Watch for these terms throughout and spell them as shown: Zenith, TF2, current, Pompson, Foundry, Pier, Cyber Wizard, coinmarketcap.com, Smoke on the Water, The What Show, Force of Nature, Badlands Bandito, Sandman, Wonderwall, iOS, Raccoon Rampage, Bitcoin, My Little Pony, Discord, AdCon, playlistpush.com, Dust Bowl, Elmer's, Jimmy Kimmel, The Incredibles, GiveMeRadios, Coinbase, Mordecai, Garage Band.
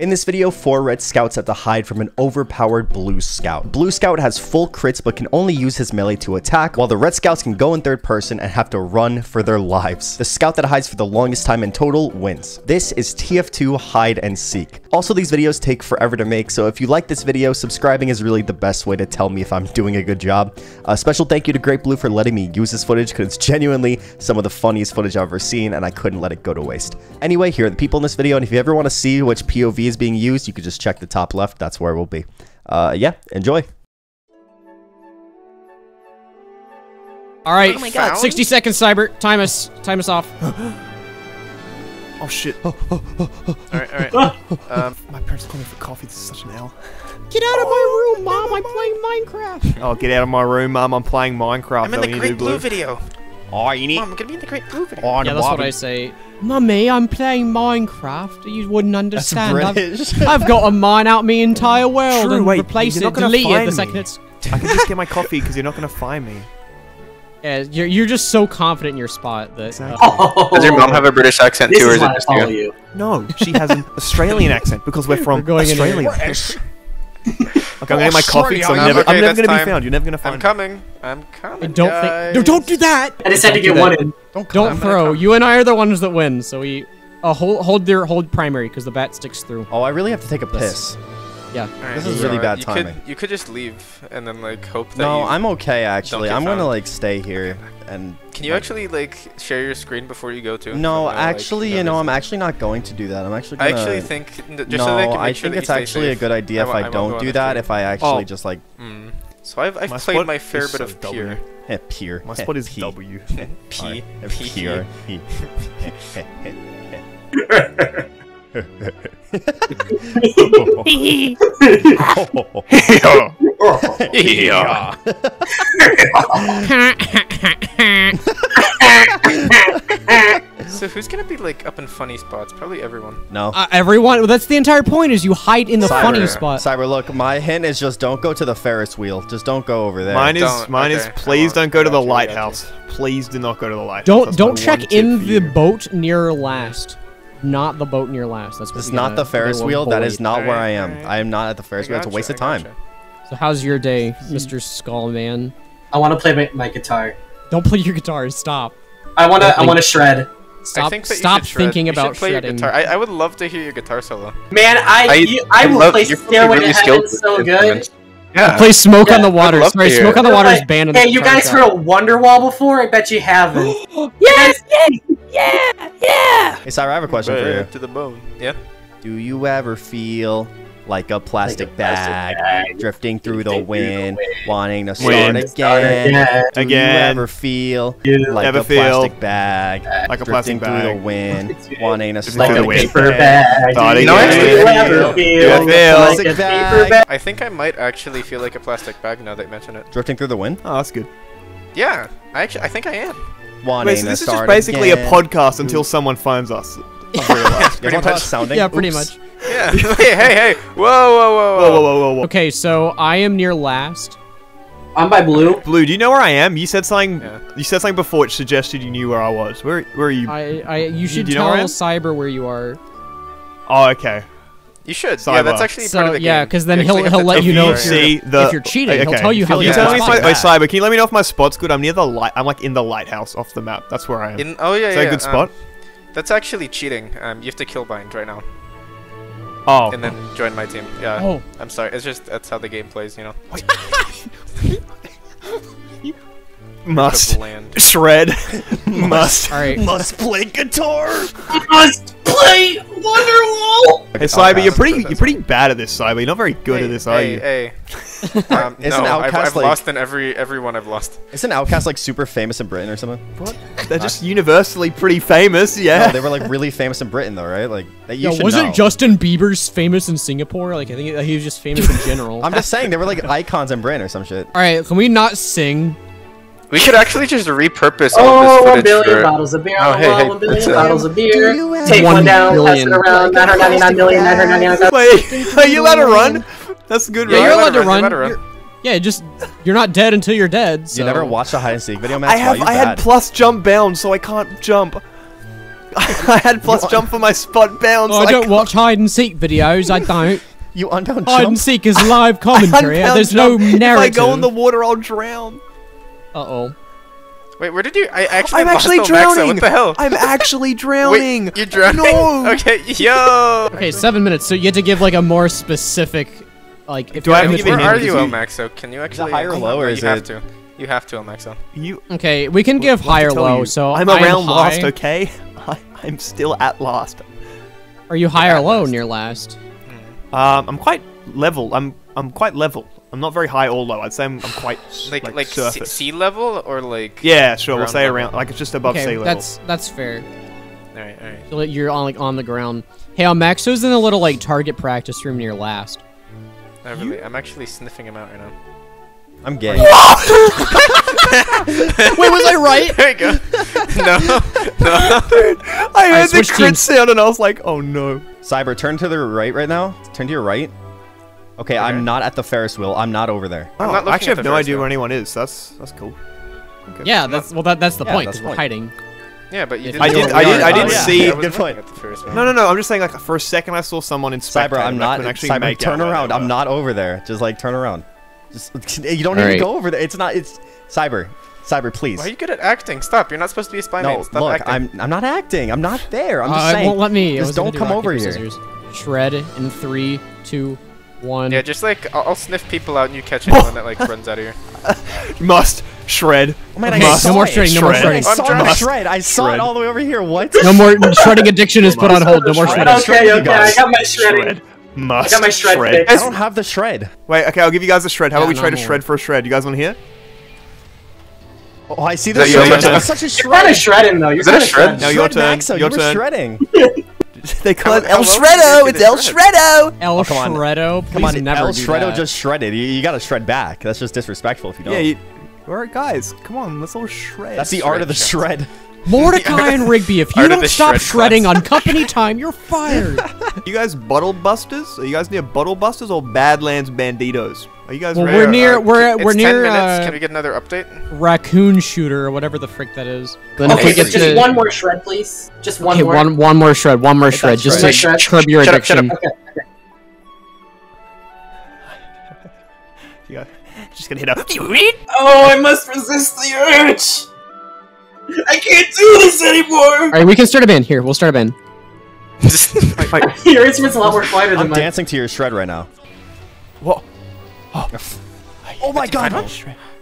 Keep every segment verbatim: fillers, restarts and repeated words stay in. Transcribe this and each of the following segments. In this video, four red scouts have to hide from an overpowered blue scout. Blue scout has full crits but can only use his melee to attack, while the red scouts can go in third person and have to run for their lives. The scout that hides for the longest time in total wins. This is T F two hide and seek. Also, these videos take forever to make, so if you like this video, subscribing is really the best way to tell me if I'm doing a good job. A special thank you to Great Blue for letting me use this footage, because it's genuinely some of the funniest footage I've ever seen and I couldn't let it go to waste. Anyway, here are the people in this video, and if you ever want to see which P O V is being used, you could just check the top left. That's where it will be. Uh yeah, enjoy. All right. Oh my God. sixty seconds, Cyber. Time us. Time us off. Oh shit. All right, all right. um, my parents called me for coffee. This is such an L. Get out of my room, Mom. I'm playing Minecraft. Oh, get out of my room, Mom. I'm playing Minecraft. I'm in the Great Blue video. Oh, you need. Mom, I'm gonna be in the Great Blue video. Oh, yeah, that's what I say. Mummy, I'm playing Minecraft. You wouldn't understand. That's British. I've, I've got to mine out my entire world. True, and wait, replace it, delete it the second it's. I can just get my coffee because you're not gonna find me. Yeah, you're you're just so confident in your spot that. Exactly. Uh, oh, does your mom have a British accent too, or is it just you? you? No, she has an Australian accent because we're from we're Australia. Okay, I'm getting my coffee, so I'm never, okay, I'm never gonna time. be found. You're never gonna find. I'm coming. Me. I'm coming. Don't guys. Think, no, don't do that. I just had to get one in. Don't, don't throw. You and I are the ones that win. So we, uh, hold, hold their, hold primary because the bat sticks through. Oh, I really have to take a piss. This, yeah, right, this is really right. bad you timing. Could, you could just leave and then like hope that. No, you I'm okay actually. I'm found. gonna like stay here okay. and. Can you like, actually like share your screen before you go to? No, or, actually, like, you know, I'm actually not going to do that. I'm actually. Gonna, I actually think just no, so they can make I sure think that it's actually safe. a good idea I if I don't do that. If I actually just like. So I've I've played my fair bit of Pier. Heh, Pier. My spot is P. W. Heh, P. Pier. So who's gonna be like up in funny spots? Probably everyone. No. Uh, everyone. Well, that's the entire point. Is you hide in the Cyber. funny spot. Cyber, look. My hint is just don't go to the Ferris wheel. Just don't go over there. Mine is. Don't. Mine okay. is. Please don't go to the lighthouse. Please do not go to the lighthouse. Don't. That's don't check in the boat near last. Not the boat near last. That's. It's not the Ferris wheel. Bullied. That is not right, where I am. Right. I am not at the Ferris wheel. It's a waste you, of time. So how's your day, Mister Skullman? I want to play my, my guitar. Don't play your guitar. Stop. I wanna. I wanna shred. Stop, I think stop thinking you about play shredding. Your guitar. I, I would love to hear your guitar solo. Man, I I, you, I, I will love, play Stairway really to Heaven so good. Yeah. Play Smoke yeah. on the Water. Sorry, Smoke on the Water is banned. Hey, you guys heard Wonderwall before? I bet you haven't. Yes! Yeah! Yeah! Hey, Sarah, I have a question right, for you. To the bone. Yeah? Do you ever feel like a plastic, like a bag, plastic bag drifting through the wind, the wind, wanting to start wind. again. Again. Do you ever feel you like a plastic feel bag, like a plastic drifting bag. through the wind, wanting to start like a again. paper bag? Do you no, ever feel, feel like a paper bag? I think I might actually feel like a plastic bag now that you mention it. Drifting through the wind? Oh, that's good. Yeah, I actually I think I am. Wanting Wait, so this to is just basically again. a podcast until Ooh. someone phones us. Pretty much sounding. Yeah, pretty much. Yeah. Hey, hey, hey! Whoa, whoa, whoa, whoa, whoa, whoa, whoa, whoa! Okay, so I am near last. I'm by Blue. Blue, do you know where I am? You said something. Yeah. You said something before which suggested you knew where I was. Where, where are you? I, I, you should you, tell Cyber where you are. Oh, okay. You should. Cyber. Yeah, that's actually so, part of the yeah, game. Yeah, because then he'll he'll let you know if you're, see the, if you're cheating. Okay. He'll tell you how. You tell me, wait, Cyber. Can you let me know if my spot's good? I'm near the light. I'm like in the lighthouse off the map. That's where I am. In, oh yeah, Is that yeah. a good spot? Um, that's actually cheating. Um, you have to killbind right now. Oh. And then join my team. Yeah. Oh. I'm sorry. It's just that's how the game plays, you know. Must shred. Must. All right. Must play guitar. Must play Wonderwall. Hey Cyber, oh, you're pretty you're pretty bad at this, Cyber. You're not very good hey, at this, are hey, you? Hey. um, no, I've, I've like, lost in every everyone I've lost. Isn't Outcast like super famous in Britain or something? What? They're nah. just universally pretty famous, yeah. No, they were like really famous in Britain though, right? Like that you no, should wasn't know. Justin Bieber's famous in Singapore? Like I think he was just famous in general. I'm just saying they were like icons in Britain or some shit. All right, can we not sing? We could actually just repurpose oh, all this footage. Oh, one billion for... bottles of beer. Oh, hey, hey, one billion bottles of beer. Take one, one down, pass it around. nine hundred ninety-nine million, nine hundred ninety-nine thousand. Wait, are you allowed to run? That's a good run. Yeah, you're allowed to run. You're, run. Yeah, just you're not dead until you're dead. So. You never watched a hide and seek video, man. I have, I had plus jump bound, so I can't jump. I had plus what? jump for my spot bounce. Oh, I don't I watch hide and seek videos. I don't. You unbound jump? Hide and seek is live commentary. There's jump. no narrative. If I go in the water, I'll drown. Uh oh. Wait, where did you? I actually. I'm actually drowning. Maxo. What the hell? I'm actually drowning. Wait, you're drowning. No. Okay. Yo. Okay, seven minutes. So you had to give like a more specific, like. If Do I? Where are you, Elmaxo? Can you actually? Is it higher or lower? Is it? To. You have to, Elmaxo. You okay? We can give high or low. You. So I'm around lost. Okay. I, I'm still at last. Are you high or low near last? Um, I'm quite level. I'm I'm quite level. I'm not very high or low. I'd say I'm, I'm quite like like, like surface. Sea level or like yeah, sure. We'll say around level. Like it's just above okay, sea level. That's that's fair. All right, all right. So you're on like on the ground. Hey, Elmaxo's in a little like target practice room near last. Not really. You? I'm actually sniffing him out right now. I'm gay. Wait, was I right? There you go. No, no. Dude, I heard I the crit teams. sound and I was like, oh no. Cyber, turn to the right right now. Turn to your right. Okay, okay. I'm not at the Ferris wheel. I'm not over there. Oh, not I actually have no idea wheel. where anyone is. That's that's cool. Okay. Yeah, that's well. That that's the yeah, point. Because we're hiding. Yeah, but you didn't. I did. I did. I didn't oh, yeah. see. Yeah, I good point. No, no, no. I'm just saying, like, for a second, I saw someone in Cyber. I'm not. Cyber, turn around. I'm not over there. Just like turn around. Just, you don't need right. to go over there. It's not. It's Cyber. Cyber, please. Why are you good at acting? Stop. You're not supposed to be a spy no, mate. Stop look, acting. I'm. I'm not acting. I'm not there. I'm uh, just saying. Won't let me. Just don't do come over here. Scissors. Shred in three, two, one. Yeah, just like I'll, I'll sniff people out and you catch anyone that like runs out of here. Must shred. Oh, man, Must. No more shredding. No more shredding. I'm trying to shred. I saw shred. it all the way over here. What? No more shredding. Addiction is put on hold. No more shredding. Okay, okay. I got my shredding. Must I got my shred. shred. I don't have the shred. Wait, okay, I'll give you guys a shred. How yeah, about we no try to shred for a shred? You guys want to hear? Oh, I see the shred. You're That's such a shred. You're kind of shredding, though. You're Is it a shred? No, your turn. Maxo, your you turn. shredding. They call it El Shreddo. It's El Shreddo. El Shreddo. Come on, El Shreddo just shredded. You, you got to shred back. That's just disrespectful if you don't. Yeah, you, all right, guys. Come on, let's all shred. That's the art of the shred. Mordecai and Rigby, if you don't stop shred shredding class. on company time, you're fired. You guys Bottle Busters? Are you guys near Bottle Busters or Badlands Banditos? Are you guys well, ready? We're near. Uh, we're it's we're near. Uh, Can we get another update? Raccoon Shooter or whatever the frick that is. Then okay, just, just one more shred, please. Just one okay, more. One, one more shred. One more shred. Just to shred. curb your shut addiction. Up, shut up. Okay, okay. Yeah, just gonna hit up. Oh, I must resist the urge. I can't do this anymore! Alright, we can start a band. Here, we'll start a band. Your instrument's a lot more quieter than mine. I'm dancing to your shred right now. Whoa. Oh, oh my god!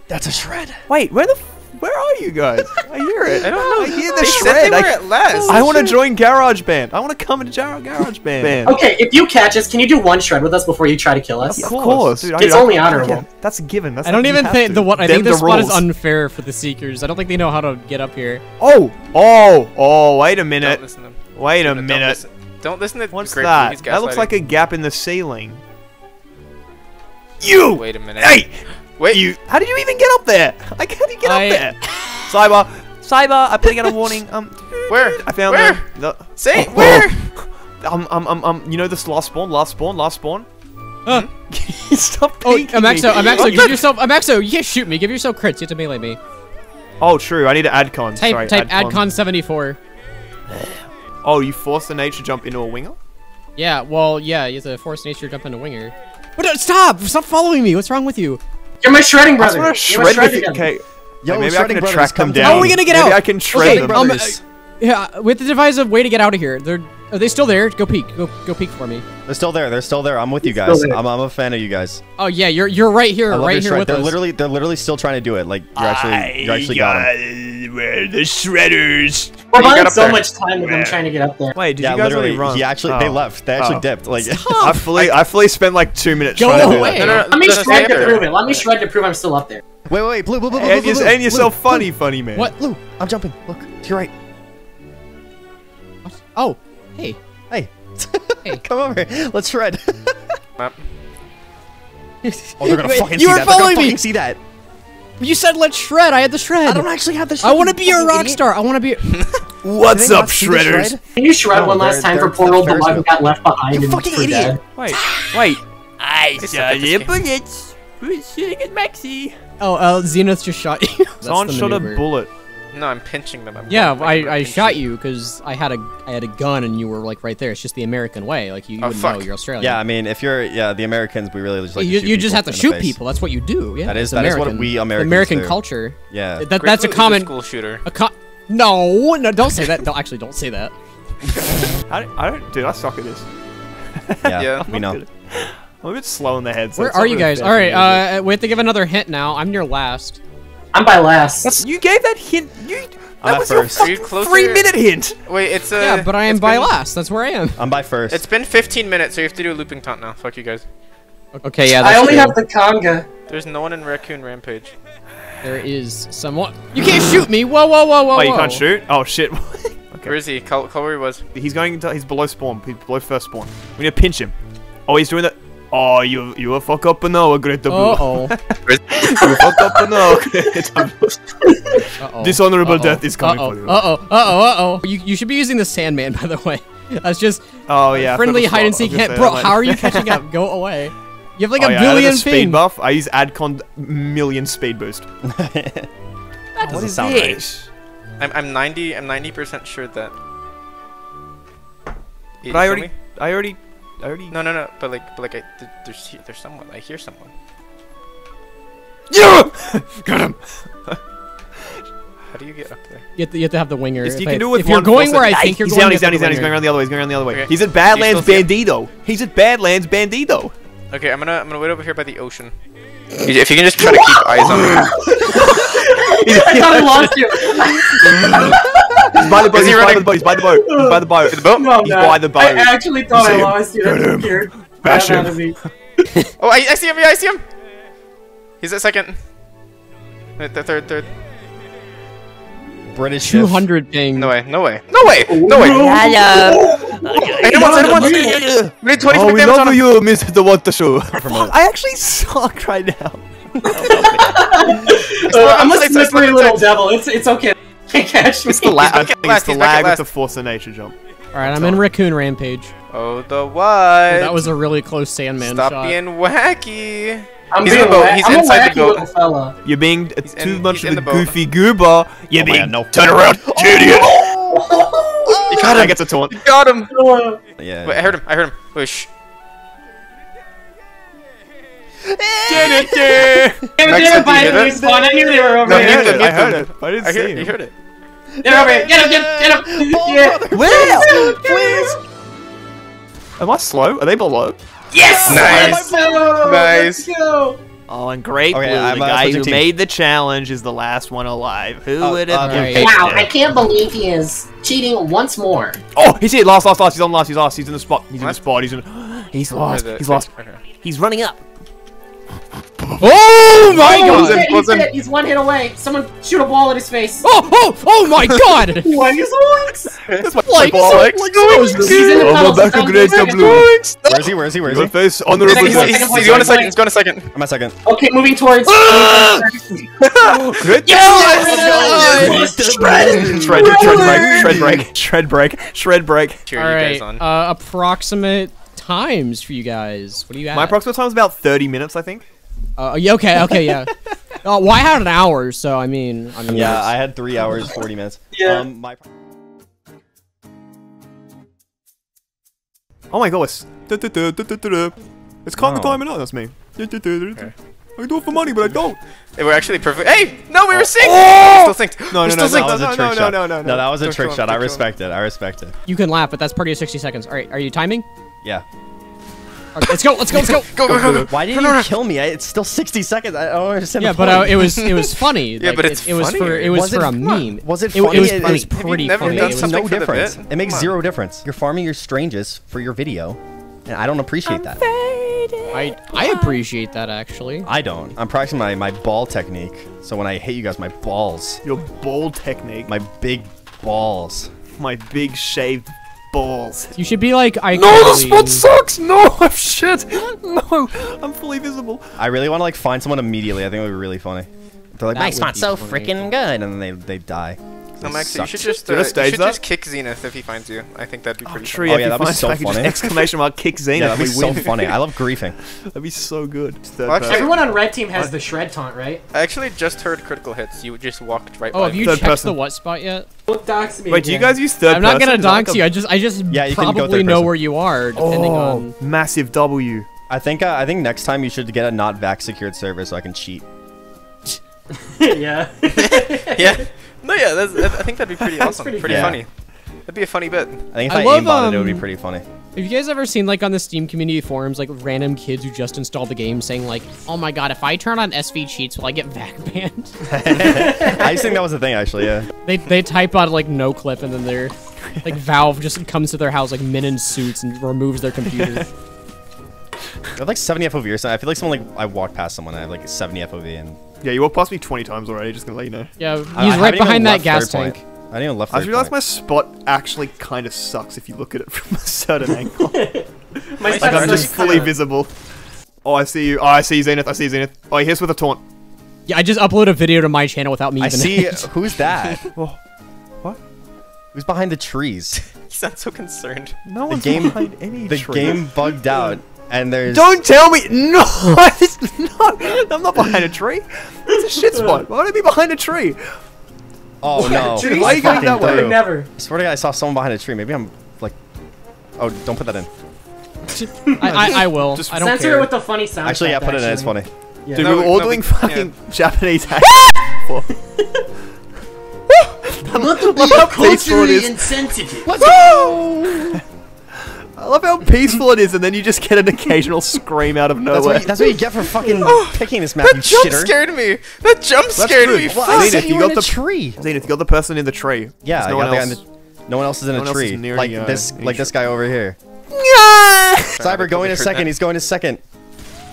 That's a shred! Wait, where the f where are you guys? I hear it. I don't know. I hear the they shred. Said they were at last. I, I want to join Garage Band. I want to come into Garage Band. Okay, if you catch us, can you do one shred with us before you try to kill us? Of course. Of course. Dude, it's I, only I, honorable. Yeah, that's a given. That's I don't even think the what I think this spot is unfair for the Seekers. I don't think they know how to get up here. Oh, oh, oh! Wait a minute. Don't listen to them. Wait a don't minute. Listen. Don't listen to what's Great that? Blue, that looks like a gap in the ceiling. You. Wait a minute. Hey. Wait, you, how did you even get up there? Like, how did you get I, up there? Cyber, Cyber, I'm putting out a warning. Um, where? I found where? The, the, Say oh, where? Um, um, um, um, you know this last spawn, last spawn, last spawn. Uh. Stop peeking oh, Amaxo, Amaxo, oh, give yourself, Amaxo, you can't shoot me. Give yourself crits. You have to melee me. Oh, true. I need an AdCon. Type, Sorry, type AdCon. AdCon seventy-four. Oh, you force the nature jump into a winger? Yeah. Well, yeah. You have to force nature jump into a winger. But no, stop! Stop following me. What's wrong with you? You're my shredding brother. I want to shred with you. Okay. Yo, maybe I can track them down. How are we gonna get out? Maybe I can shred them. Um, uh, yeah, with the device of way to get out of here. They're are they still there? Go peek. Go go peek for me. They're still there. They're still there. I'm with you guys. I'm I'm a fan of you guys. Oh yeah, you're you're right here, right here with they're us. They're literally they're literally still trying to do it. Like you're actually you actually got them. We're the shredders. We're spending so much time with them trying to get up there. Wait, did you guys really run? Yeah, actually they left. They actually dipped. Like I fully I fully spent like two minutes trying to do it. Let me shred to prove it. Let me shred to prove I'm still up there. Wait, wait, blue, blue, blue, blue, blue. And yourself funny, funny man. What? Blue, I'm jumping. Look to your right. Oh, hey, hey, hey, come over. Let's shred. Oh, they're gonna wait, fucking you see were that. following me. See that? You said let's shred. I had the shred. I don't actually have the shred. I want to be a rock star. I want to be. What's up, shredders? Shred? Can you shred oh, one last time for poor old the one who got left behind? You fucking idiot! Dad. Wait, wait. I saw your bullets. Who's shooting at Maxi? Oh, uh, Zenith just shot you. Someone shot a bullet. No, I'm pinching them. I'm yeah, I, I pinching. shot you because I had a I had a gun and you were like right there. It's just the American way. Like you, you oh, wouldn't fuck. know you're Australian. Yeah, I mean, if you're yeah the Americans, we really just like you. To shoot you just have to shoot people. That's what you do. Yeah, that is that American. is what we Americans American do. culture. Yeah, that, that's a common school shooter. A co no, no, don't say that. No, actually, don't say that. I, don't, I don't, dude. I suck at this. Yeah, yeah we know. I'm a bit slow in the head. So Where are you guys? All right, uh, we have to give another hint now. I'm near last. I'm by last. That's, you gave that hint. You, that was first. your three-minute hint. Wait, it's a. Uh, yeah, but I am by been, last. That's where I am. I'm by first. It's been fifteen minutes, so you have to do a looping taunt now. Fuck you guys. Okay, yeah. That's I only true. have the conga. There's no one in Raccoon Rampage. There is someone. You can't shoot me! Whoa, whoa, whoa, whoa! Wait, you can't shoot? Oh shit! Okay. Where is he? Call, call where he was. He's going into. He's below spawn. He's below first spawn. We need to pinch him. Oh, he's doing that. Oh, you you a fuck up and no, Great Blue. Uh oh. You fuck up and no, Great Blue. Dishonorable uh -oh. death is coming uh -oh. for you. Uh oh, uh oh, uh oh. You you should be using the Sandman, by the way. That's just oh yeah friendly hide and seek. Bro, like... how are you catching up? Go away. You have like oh, a yeah, billion I a speed buff. I use AdCon million speed boost. That doesn't sound right. I'm I'm ninety I'm ninety percent sure that. But I already I already. I already no, no, no, but like, but like, I, th there's, there's someone. I hear someone. Yeah! Got him! How do you get up there? You have to, you have, to have the winger. Yes, you can I, do it with if one you're going where I think he's you're down, going, he's down, he's down, he's going around the other way. He's going around the other way. Okay. He's at Badlands Bandito. He's at Badlands Bandito. Okay, I'm gonna, I'm gonna wait over here by the ocean. If you can just try to keep eyes on me. I thought I lost you. He's by the boat. He's by the boat. He's by the boat. He's by the boat. He's by the boat. I actually thought I lost you. That's weird. Bash him. Oh, I, I see him. I see him. He's at second. The third. Third. British. Two hundred ping. No way. No way. No way. No way. Hello. I don't want to. We need twenty-five damage on him. Oh, we love you, Mister The What Show. I actually suck right now. I'm a slippery little devil. It's it's okay. Catch me. It's the lag. I think it's the lag with the Force of Nature jump. All right, I'm in Raccoon Rampage. Oh, the what? Oh, that was a really close Sandman Stop shot. Stop being wacky. I'm he's being in the boat. He's I'm inside the boat. Fella. You're being he's too in, much of a goofy goober. You're oh being God, no. Turn around, oh. idiot. Oh. You got him. I get to taunt. You got him. Oh. Yeah. Wait, I heard him. I heard him. Whoosh. Get it, dude! They were there by the spawn. I knew they were over here. No, I heard it. I didn't see it. You heard it. Get over here! Get him! Get him! Get him! Where? Please! Am I slow? Are they below? Yes! Nice! Nice! Let's go! Oh, and Great Blue, the guy who made the challenge, is the last one alive. Who would have been? Wow, I can't believe he is cheating once more. Oh, he's here! Last, last, last! He's on last! He's last! He's in the spot! He's in the spot! He's in. He's lost! He's lost! He's running up! Oh my god! He's, he's, he's, he's one hit away. Someone shoot a ball at his face. Oh, oh, oh my god! Why is Alex? That's my like, Alex. Like, oh, he's in the tunnel. Where is he? Where is he? Where is he? Your face, honorable. He's, he's, he's, he's going a second. He's going a second. I'm a second. Okay, moving towards. Good. Yes! Shred, shred, shred break, shred break, shred break. Cheer you guys on. Uh, approximate times for you guys. What do you at? My approximate time is about thirty minutes, I think. Uh, yeah, okay, okay, yeah. Oh, well, I had an hour, so I mean, I mean yeah, yes. I had three hours, forty minutes. Yeah. Um, my oh my god, it's it's conga time and all. That's me. Okay. I do it for money, but I don't. They were actually perfect. Hey, no, we were synced. Oh! Still synced. No, no, no, still no, no, no, no, no, no, no, no. That was a trick shot. I respect it. I respect it. You can laugh, but that's part of your sixty seconds. All right, are you timing? Yeah. Right, let's go! Let's go! Let's go! Go! Go! Go! go, go. Why did no, no, no. you kill me? I, it's still sixty seconds. I don't understand. Yeah, the but uh, it was it was funny. Yeah, like, but it's it, it was for it was, was for it, a meme. Was it funny? It, it was, it, it was pretty funny. It was no difference. It makes Come zero on. difference. You're farming your strangers for your video, and I don't appreciate I'm that. I I appreciate that actually. I don't. I'm practicing my my ball technique. So when I hit you guys, my balls. Your ball technique. My big balls. My big shaved. Balls. You should be like I. No, the spot sucks. No, I'm shit. No, I'm fully visible. I really want to like find someone immediately. I think it would be really funny. They're like, my spot's so freaking good, and then they they die. Elmaxo, you should just uh, you should just kick Zenith if he finds you. I think that'd be pretty oh, true, fun. Oh yeah, that'd be so funny. Exclamation mark, kick Zenith. Yeah, that'd be so funny. I love griefing. That'd be so good. Well, actually, everyone on red team has what? the shred taunt, right? I actually just heard critical hits. You just walked right oh, by. Oh, have you third checked person. the what spot yet? Don't dox me. Wait, do you guys use third person? I'm not gonna dox you. I just, I just yeah, probably know where you are depending on massive W. I think, uh, I think next time you should get a not vac secured server so I can cheat. yeah. yeah. No, yeah. That's, that's, I think that'd be pretty awesome. Pretty, pretty yeah. funny. That'd be a funny bit. I think if I, I love, aimbotted, um, it would be pretty funny. Have you guys ever seen like on the Steam community forums like random kids who just installed the game saying like, "Oh my god, if I turn on S V cheats, will I get vac banned?" I just think that was the thing actually. Yeah. They they type out like no clip and then they're like Valve just comes to their house like men in suits and removes their computers. I have like seventy F O V or something. I feel like someone like I walked past someone and I have like seventy F O V and yeah, you walked past me twenty times already. Just gonna let you know. Yeah, he's I, right I behind that gas tank. Point. I didn't even left. I realized point. my spot actually kind of sucks if you look at it from a certain angle. my like I'm just fully kinda... visible. Oh, I see you. Oh, I see Zenith. I see Zenith. Oh, he hits with a taunt. Yeah, I just upload a video to my channel without me. I even see. It. Who's that? oh, what? Who's behind the trees? You sound so concerned. No one's the game, behind any the tree. The game bugged out. And there's don't tell me no, it's not. I'm not behind a tree. It's a shit spot. Why would I be behind a tree? Oh what? no! Jeez, why are you going that way? Never. I swear to God, I saw someone behind a tree. Maybe I'm like, oh, don't put that in. I, I I will. Just I don't censor care. it with the funny sound. Actually, yeah, put actually. it in. It's funny. Yeah. Dude, no, we were all no, doing no, fucking yeah. Japanese accents. Not to be culturally insensitive. Whoa! I love how peaceful it is, and then you just get an occasional scream out of nowhere. That's what you, that's what you get for fucking oh, picking this map, you shitter. That jump scared me. That jump scared me. Well, Zenith, you, you got the tree. Zenith, you got the person in the tree. Yeah, no, I got one the guy in the, no one else is in no a tree. Like the, uh, this, like this guy over here. Cyber going to second. He's going to second,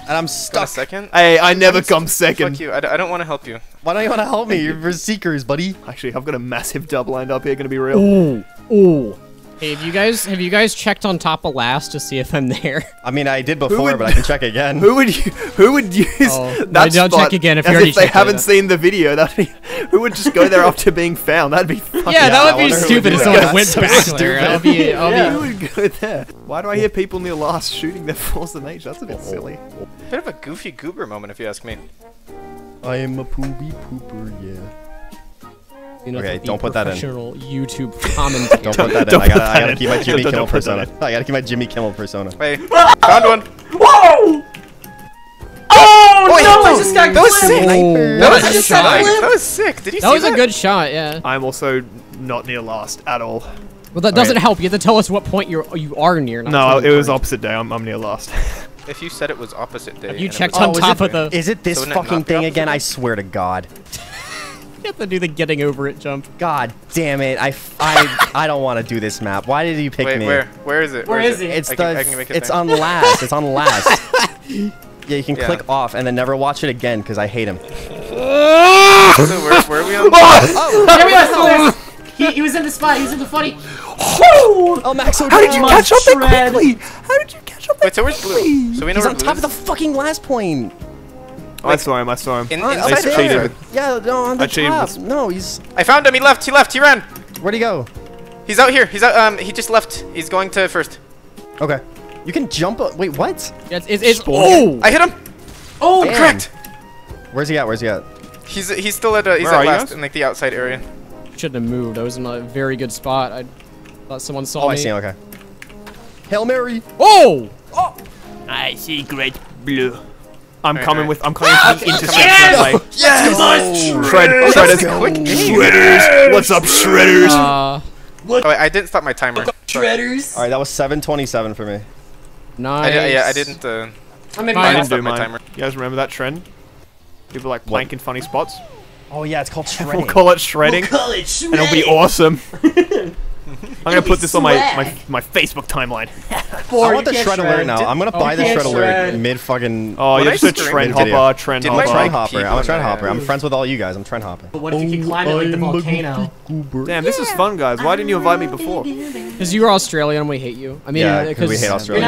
and I'm stuck. Second? Hey, I never come second. Fuck you. I, I don't want to help you. Why don't you want to help me? You're seekers, buddy. Actually, I've got a massive dub lined up here. Gonna be real. Ooh, ooh. Hey, have you guys have you guys checked on top of last to see if I'm there? I mean, I did before, would, but I can check again. Who would you who would use oh, that don't spot check again if, you already if they haven't it. seen the video? That'd be, who would just go there after being found? That'd be fucking yeah, that would be stupid if someone went back there. I'll be, I'll yeah. be. Who would go there? Why do I hear people near last shooting their Force of Nature? That's a bit silly. Bit of a goofy goober moment, if you ask me. I am a poopy pooper, yeah. You know, okay, don't put that in. YouTube commentary. don't put that in. I gotta, I gotta keep my Jimmy don't, Kimmel don't persona. I gotta keep my Jimmy Kimmel persona. Wait, found one. Whoa! Oh Wait, no! I just got that was sick. Oh, that, was a just shot. that was sick. Did you that see that? That was a good shot. Yeah. I'm also not near last at all. Well, that all doesn't right. help. You have to tell us what point you you are near. No, it was opposite day. I'm I'm near last. If you said it was opposite day. Have you checked on top of the? Is it this fucking thing again? I swear to God. You have to do the getting over it jump. God damn it! I I I don't want to do this map. Why did you pick Wait, me? Where where is it? Where, where is it? It's I the. Can, I can make it it's on last. It's on last. yeah, you can yeah. click off and then never watch it again because I hate him. so where, where are we on? oh, there we go. He, he was in the spot. He was in the funny. Oh, Elmaxo, how did you catch up that quickly? How did you catch up that Wait, so where's Blue? So we know He's on top is? of the fucking last plane. Like, I saw him, I saw him. In, in I cheated. Yeah, no, on the I top. Cheated. No, he's... I found him, he left, he left, he ran. Where'd he go? He's out here, he's out, um, he just left. He's going to first. Okay. You can jump up, wait, what? Yeah, it's, it's, it's oh! I hit him! Oh, Damn. correct! Where's he at, where's he at? He's he's still at, uh, he's Where at last, in like the outside area. Shouldn't have moved, I was in a very good spot. I thought someone saw oh, me. Oh, I see him, okay. Hail Mary! Oh! Oh! I see Great Blue. I'm right, coming right. with. I'm coming ah, with interception. Yes! yes! Oh, Shred, Shredders. Shredders. What's up, Shredders? Uh, what? Oh, wait, I didn't stop my timer. Shredders. All right, that was seven twenty-seven for me. Nice. I, yeah, I didn't. Uh, I didn't I do my mine. timer. You guys remember that trend? People like plank in funny spots. Oh yeah, it's called shredding. We'll call it shredding. We'll call it shredding. It'll be awesome. I'm gonna put this swag. on my, my my Facebook timeline. I want the shred alert now. I'm gonna buy oh, the shred alert mid fucking. Oh, you're just a trend hopper, trend hopper. I'm a trend hopper. I'm a trend hopper. I'm friends with all you guys. I'm trend hopper. But what if you can climb it like the volcano? Damn, this is fun, guys. Why didn't you invite me before? Because you were Australian and we hate you. I mean, yeah, because we hate Australia.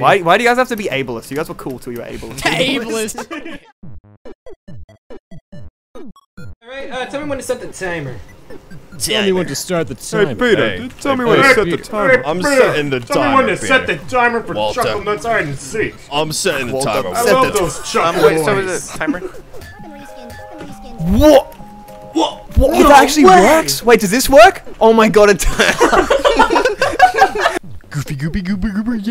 Why why do you guys have to be ableist? You guys were cool till you were ableist. Ableist. All right, uh, tell me when to set the timer. Tell me when to start the timer. Hey, Peter, hey, dude, tell hey, me when to set Peter. the timer. I'm Peter, setting the timer. Tell me when to Peter. set the timer for Walter. Chuckle Nuts Hide and Seek. I'm setting the timer. I love those chuckle nuts. Wait, so is it timer? What? What? What? No it actually way. works? Wait, does this work? Oh my god, it does. Goofy, goopy, goopy, goopy,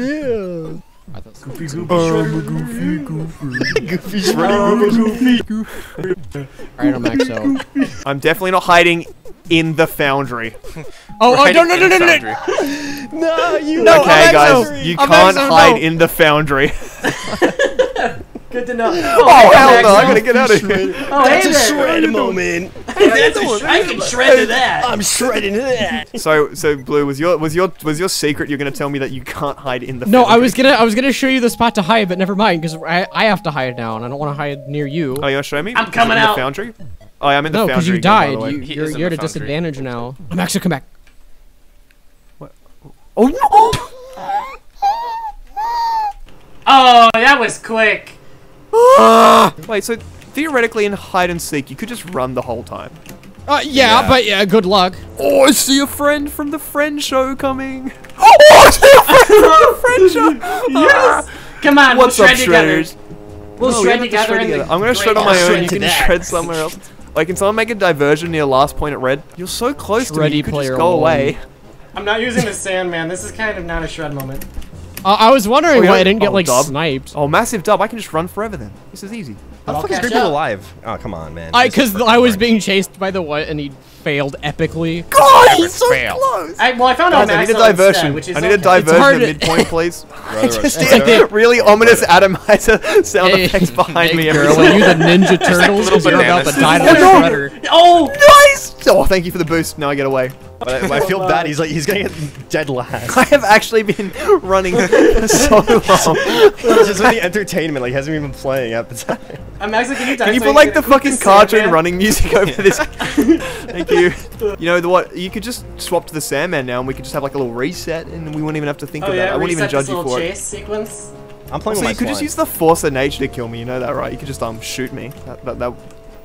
yeah. I thought goofy, goofy, goofy, goofy, goofy, goofy, goofy. Alright, Elmaxo. I'm definitely not hiding in the foundry. Oh, oh, no, no, no, no, no, no. No, you. No, okay, guys, you can't hide in the foundry. Good to know. Oh, oh hell no! I'm gonna get out of here. Oh, that's hey a shred there. moment. Hey, that's a sh I can shred to that. I'm shredding to that. So, so Blue, was your was your was your secret? You're gonna tell me that you can't hide in the. No, foundry. I was gonna I was gonna show you the spot to hide, but never mind, because I I have to hide now, and I don't want to hide near you. Oh, you gonna show me? I'm coming out. The foundry? Oh, yeah, I'm in the no, foundry. No, because you again, died. You, you're you're at a disadvantage now. I'm actually come back. What? Oh no! Oh, that was quick. Wait, so theoretically in hide and seek, you could just run the whole time. Uh, yeah, yeah, but yeah, good luck. Oh, I see a friend from the friend show coming. Oh, I see a friend from the friend show. Yes. Come on, What's we'll shred up, together. We'll no, shred, together, shred together. I'm gonna shred on my own. You can that. shred somewhere else. Like, can someone make a diversion near last point at red? You're so close Shreddy to me. You could just go one. away. I'm not using the Sandman. This is kind of not a shred moment. Uh, I was wondering oh, why I didn't oh, get like dub. sniped. Oh, massive dub! I can just run forever then. This is easy. How the fuck is Rigby alive? Oh, come on, man. I because I was being chased by the what and he failed epically. God, he's so failed. close. I, well, I found out. I need a diversion. Instead, I need okay. a diversion at midpoint, please. It's like the really ominous atomizer sound hey, effects behind me. Girl, are you the Ninja Turtles? Because you're about to die to the shredder. Oh, nice! Oh, thank you for the boost. Now I get away. But I, I feel oh, bad. He's like he's gonna get dead last. I have actually been running so long. It's just really entertainment. Like he hasn't even been playing at the time. I'm actually can you, can you put like the fucking cartoon running music over yeah. this? Thank you. You know the what? You could just swap to the Sandman now, and we could just have like a little reset, and we wouldn't even have to think oh, about yeah, it. I wouldn't even judge you for chase it. Sequence. I'm playing. So with you my could slime. just use the Force of Nature to kill me. You know that, right? You could just um shoot me. That that. that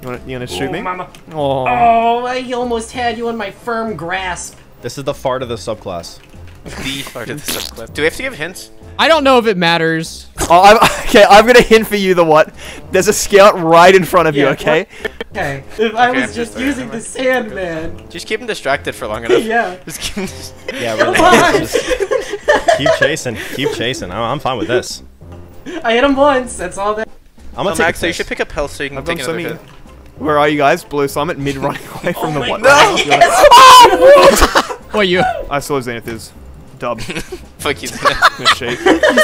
You wanna, you wanna shoot Ooh, me? Mama. Oh. oh, I almost had you on my firm grasp. This is the fart of the subclass. The fart of the subclass. Do we have to give hints? I don't know if it matters. Oh, I'm, okay, I'm gonna hint for you the what. There's a scout right in front of yeah, you, okay? What? Okay, if okay, I was I'm just, just using the Sandman. Just keep him distracted for long enough. yeah. Just keep him yeah, we're just keep chasing, keep chasing. I'm, I'm fine with this. I hit him once, that's all that. I'm gonna so take Max, so you should pick up health so you can I've take another hit. Where are you guys? Blue, so I'm at mid running away from oh the what? No! Yes. What you? I saw Zenith is dub. Fuck you, Zenith. He's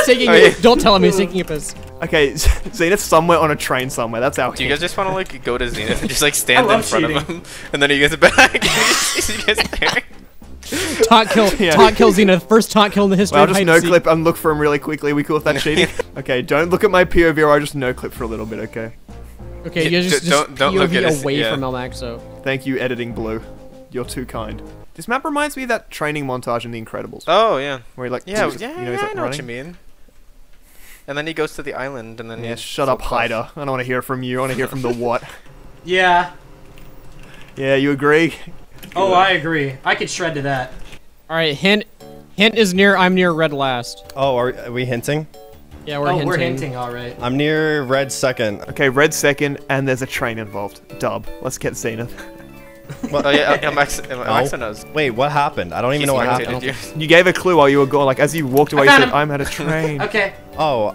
taking oh, yeah. it. Don't tell him he's taking a piss. Okay, Zenith's somewhere on a train somewhere. That's our Do hint. You guys just want to like go to Zenith and just like stand in front cheating. of him? And then you guys are back. You guys there? Taunt kill, yeah. taunt kill Zenith. First taunt kill in the history well, of I'll just no clip and look for him really quickly. We cool with that cheating? Okay, don't look at my P O V or I'll just no clip for a little bit, okay? Okay, you just, don't, just don't look at us, away yeah. from Elmaxo. Thank you, editing Blue. You're too kind. This map reminds me of that training montage in The Incredibles. Oh, yeah. Where he like, yeah, just, yeah, you know, yeah, like I know running. what you mean. And then he goes to the island and then yeah, he shut up, hider. I don't want to hear from you. I want to hear from the what. Yeah. Yeah, you agree? Oh, yeah. I agree. I could shred to that. All right, hint. Hint is near, I'm near red last. Oh, are, are we hinting? Yeah, we're oh, hinting. we're hinting, all right. I'm near red second. Okay, red second, and there's a train involved. Dub. Let's get Zenith. Well, oh, yeah, Elmaxo no. knows. Wait, what happened? I don't even He's know what happened. You. you gave a clue while you were gone. Like, as you walked away, you said, him. I'm at a train. Okay. Oh,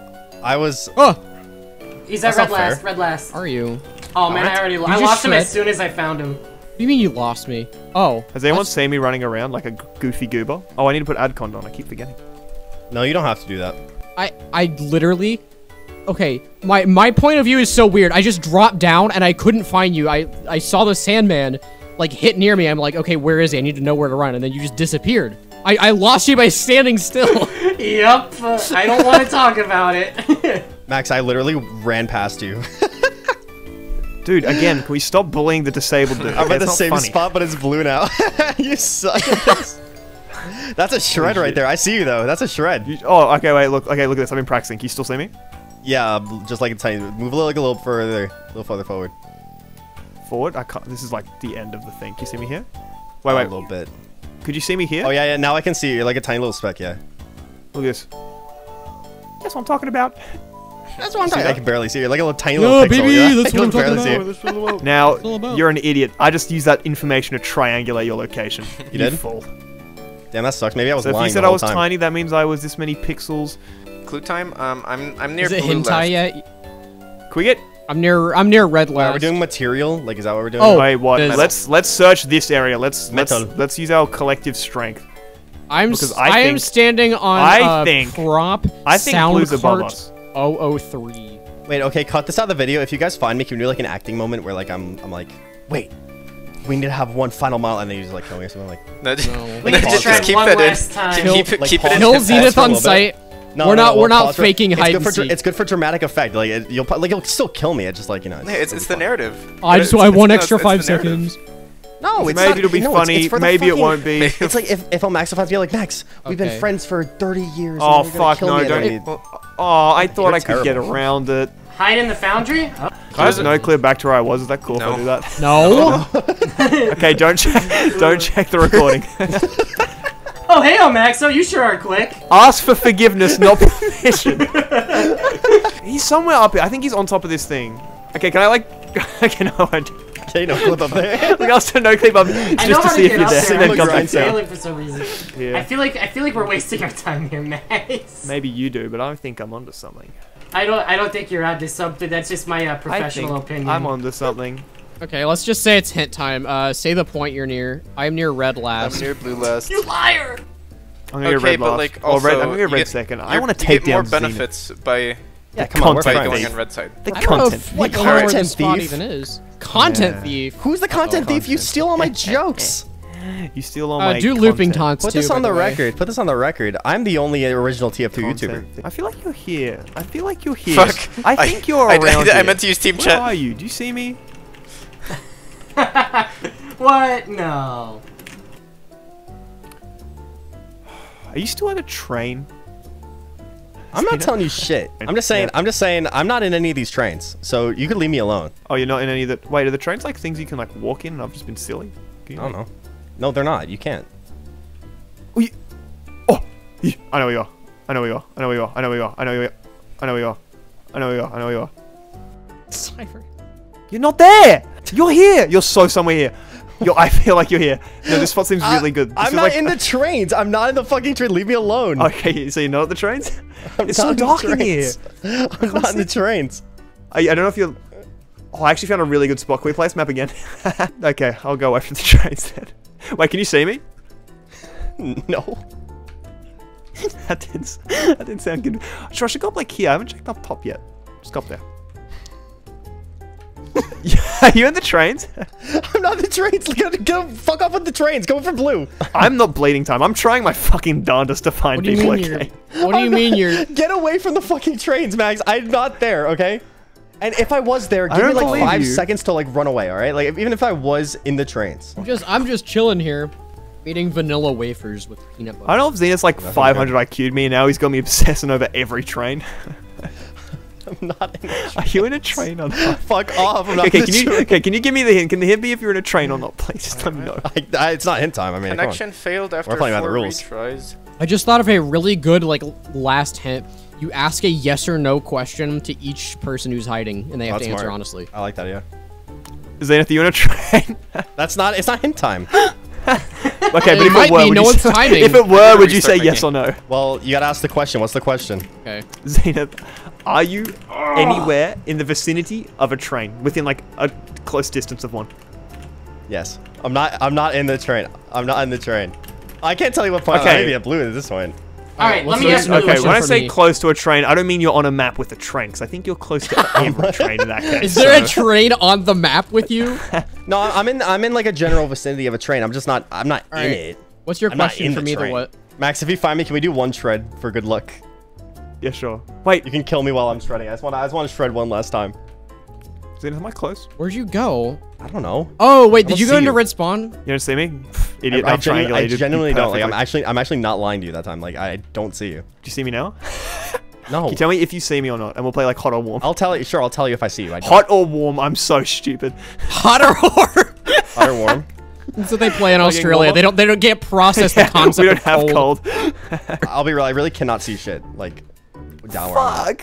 I was... Oh! He's at red last, fair. red last. Are you? Oh, man, right. I already lo I lost shred? him as soon as I found him. What do you mean you lost me? Oh. Has anyone that's... seen me running around like a goofy goober? Oh, I need to put AdCon on. I keep forgetting. No, you don't have to do that. I I literally, okay. My my point of view is so weird. I just dropped down and I couldn't find you. I I saw the Sandman, like hit near me. I'm like, okay, where is he? I need to know where to run. And then you just disappeared. I I lost you by standing still. Yep. Uh, I don't want to talk about it. Max, I literally ran past you. Dude, again, can we stop bullying the disabled dude? I'm okay, at the same funny. spot, but it's blue now. You suck. That's a shred right there. I see you though. That's a shred. You, oh, okay. Wait, look. Okay, look at this. I've been practicing. Can you still see me? Yeah, just like a tiny. Move a little, like a little further, a little further forward. Forward. I can't. This is like the end of the thing. Can you see me here? Wait, wait. A little bit. Could you see me here? Oh, yeah, yeah. Now I can see you. You're like a tiny little speck, yeah. Look at this. That's what I'm talking about. That's what I'm talking about. I can barely see you. You're like a little tiny no, little pixel. Yeah, baby, that's what I'm talking about. You. Now, about. You're an idiot. I just used that information to triangulate your location. You, you did? Fool. Damn, that sucks. Maybe I was so lying. So if you said I was time. tiny, that means I was this many pixels. Clue time? Um, I'm I'm near. Is it blue hentai yet? Can we get? I'm near. I'm near red last. Are we doing material? Like, is that what we're doing? Oh, wait, what? Let's let's search this area. Let's metal. let's let's use our collective strength. I'm because I, I think, am standing on I think, a prop. I think blue's above us. oh oh three. Wait. Okay. Cut this out of the video. If you guys find me, can we do like an acting moment where like I'm I'm like, wait. We need to have one final mile, and then you just like kill me or something like. No, no. Like, just try keep one it last in. Time. Kill, keep it, like, keep it in. Kill Zenith on sight. No, we're no, not. No, we'll we're not faking hide and seek. It's good for dramatic effect. Like it, you'll like you'll still kill me. It's just like you know. It's, yeah, it's, it's the narrative. I just I want extra five seconds. No, it's maybe it'll be funny. Maybe it won't be. It's like if if Elmaxo finds me like Max, we've been friends for thirty years. Oh fuck no! Don't. Oh, I thought I could get around it. Hide in the foundry? Can I have no clear back to where I was? Is that cool no. if I do that? No. no. Okay, don't check. Don't check the recording. Oh hey, Elmaxo, you sure are quick. Ask for forgiveness, not permission. He's somewhere up here. I think he's on top of this thing. Okay, can I like? Okay, no, I do. Okay, no clip up there. Like I'll send no clip up just to see if you're there. there. And then I'm failing for some reason. Yeah. I feel like I feel like we're wasting our time here, Max. Maybe you do, but I think I'm onto something. I don't. I don't think you're onto something. That's just my uh, professional I think opinion. I'm onto something. Okay, let's just say it's hint time. Uh, say the point you're near. I'm near red last. I'm near blue last. You liar! I'm near okay, red last. Like also, oh, red, I'm near red get, second. I want to take down Zenith. You get more benefits by. Yeah, come on, we're going on red side. The content thief. What content thief even is? Content thief. Who's the content thief? You steal all my jokes. You steal all my do looping taunts. Put this on the record. Put this on the record. I'm the only original T F two YouTuber. I feel like you're here. I feel like you're here. Fuck. I think you're around. I meant to use team chat. Where are you? Do you see me? What? No. Are you still on a train? I'm not telling you shit. I'm just saying. Yeah. I'm just saying. I'm not in any of these trains, so you could leave me alone. Oh, you're not in any of the. Wait, are the trains like things you can like walk in? And I've just been silly. I don't know. No, they're not. You can't. Oh, you... oh you... I know where you are. I know where you are. I know where you are. I know where you are. I know where you are. I know where you are. I know where you are. I know where you are. Cypher. You're not there. You're here. You're so somewhere here. Yo, I feel like you're here. No, this spot seems really uh, good. This I'm not like, in the trains. I'm not in the fucking train. Leave me alone. Okay, so you're not at the trains? I'm it's so dark in here. I'm What's not in the trains. I, I don't know if you're... Oh, I actually found a really good spot. Can we play this map again? Okay, I'll go away from the trains then. Wait, can you see me? No. that, didn't, that didn't sound good. Sure, I should go up like here. I haven't checked up top yet. Just go up there. Are you in the trains? I'm not in the trains. Go, go fuck off with the trains. Go for blue. I'm not bleeding time. I'm trying my fucking darndest to find people. What do you mean, okay? you're, what do you mean not, you're... Get away from the fucking trains, Max. I'm not there, okay? And if I was there, give me like five you. seconds to like run away, all right? Like if, even if I was in the trains. I'm just, I'm just chilling here, eating vanilla wafers with peanut butter. I don't know if Zenith's like Nothing five hundred good. I Q'd me and now he's got me obsessing over every train. I'm not in a train. Are you in a train or not? Fuck off. I'm not okay, in can you, okay, can you give me the hint? Can the hint be if you're in a train or not? Please just let me know. I, I, it's not hint time. I mean, Connection failed after We're playing four by the rules. retries. I just thought of a really good like last hint. You ask a yes or no question to each person who's hiding, and they have That's to answer smart. honestly. I like that, yeah. Zenith, are you in a train? That's not, it's not hint time. Okay, but it if, might it were, be. No one's timing. if it were, would you say yes or no? Well, you gotta ask the question. What's the question? Okay. Zenith, are you Ugh. anywhere in the vicinity of a train, within like a close distance of one? Yes. I'm not. I'm not in the train. I'm not in the train. I can't tell you what point. Okay. Maybe a blue at this point. All right. Let me ask you. Okay. When I say me. close to a train, I don't mean you're on a map with a train, because I think you're close to every train in that case. Is there so. a train on the map with you? No, I'm in. I'm in like a general vicinity of a train. I'm just not. I'm not All in right. it. What's your I'm question for me? The what? Max, if you find me, can we do one shred for good luck? Yeah, sure. Wait, you can kill me while I'm shredding. I just want. I just want to shred one last time. Zenith, am I close? Where'd you go? I don't know. Oh wait, did you go into you. red spawn? You don't see me, idiot. I, I, genu I genuinely don't. Like, I'm actually, I'm actually not lying to you that time. Like, I don't see you. Do you see me now? No. Can you tell me if you see me or not, and we'll play like hot or warm. I'll tell you. Sure, I'll tell you if I see you. I hot or warm? I'm so stupid. Hot or warm? Hot or warm? So they play in Australia. They don't. They don't get processed the concept. We don't of have cold. cold. I'll be real. I really cannot see shit. Like down. Fuck.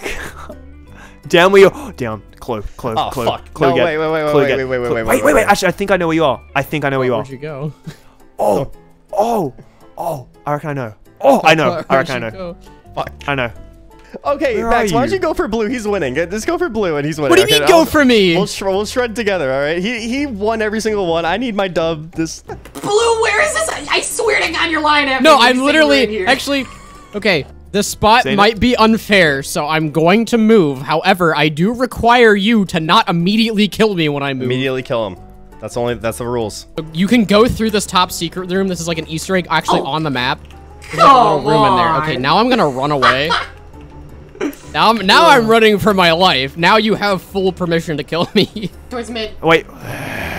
Down where you are. Down. Clo. Clo. Oh, Clo. Fuck. Clo. No, wait, wait, wait, wait, wait, wait, wait, wait, wait, wait, wait, wait. Actually, I think I know where you are. I think I know where you are. Where'd you go? Oh. Oh. Oh. I reckon I know. Oh, I know. I reckon I know. Fuck. I know. Okay, Max, why don't you go for blue? He's winning. Just go for blue and he's winning. What do you okay, mean go I'll, for me? We'll, sh we'll shred together, all right? He he won every single one. I need my dub. This Blue, where is this? I swear to God, you're lying at me. No, I'm literally... Actually, okay, this spot Zenith. might be unfair, so I'm going to move. However, I do require you to not immediately kill me when I move. Immediately kill him. That's only that's the rules. You can go through this top secret room. This is like an Easter egg actually oh. on the map. There's like a little room in there. Okay, now I'm going to run away. Now I'm now Whoa. I'm running for my life. Now you have full permission to kill me. Towards mid. Wait,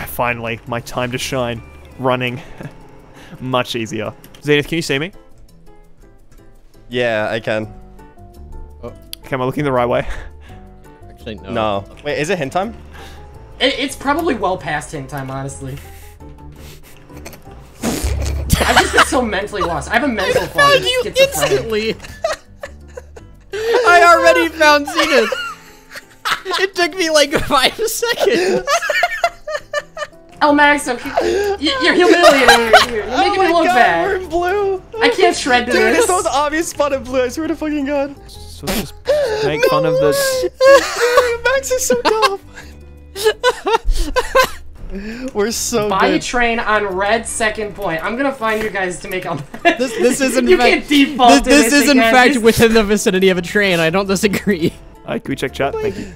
finally, my time to shine. Running, much easier. Zenith, can you see me? Yeah, I can. Oh. Okay, am I looking the right way? Actually, no. No. Wait, is it hint time? It, it's probably well past hint time, honestly. I've just been so mentally lost. I have a mental. I found you instantly. I already found Zenith. It took me like five seconds. Elmaxo, you're humiliating me. You're making oh me look God, bad. We're in blue. I can't shred this. Dude, it's the most obvious spot of blue. I swear to fucking God. So just make no fun way. of this. Max is so dumb. We're so Buy good. a train on red second point. I'm gonna find you guys to make up. This, this is in you fact, can't default This, this, this is in again. fact within the vicinity of a train. I don't disagree. Alright, can we check chat? Oh Thank you.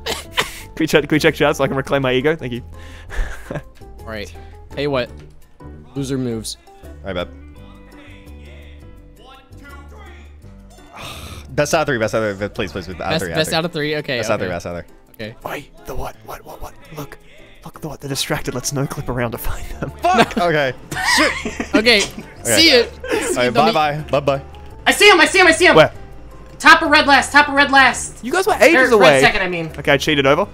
Can we check, can we check chat so I can reclaim my ego? Thank you. Alright. Hey, what? Loser moves. Alright, bub. Best out of three, best out of three. Please, please, please. Out best, three, best out of three? Okay. Best okay. out of three, best out of three. Okay. Wait, the what? What, what, what? Look. Look, the what? They're distracted. Let's no clip around to find them. Fuck! No. Okay. Shoot! Okay. Okay. See it. Alright, bye bye. Bye bye. I see him! I see him! I see him! Where? Top of red last! Top of red last! You guys were ages er, away! Red second, I mean. Okay, I cheated over.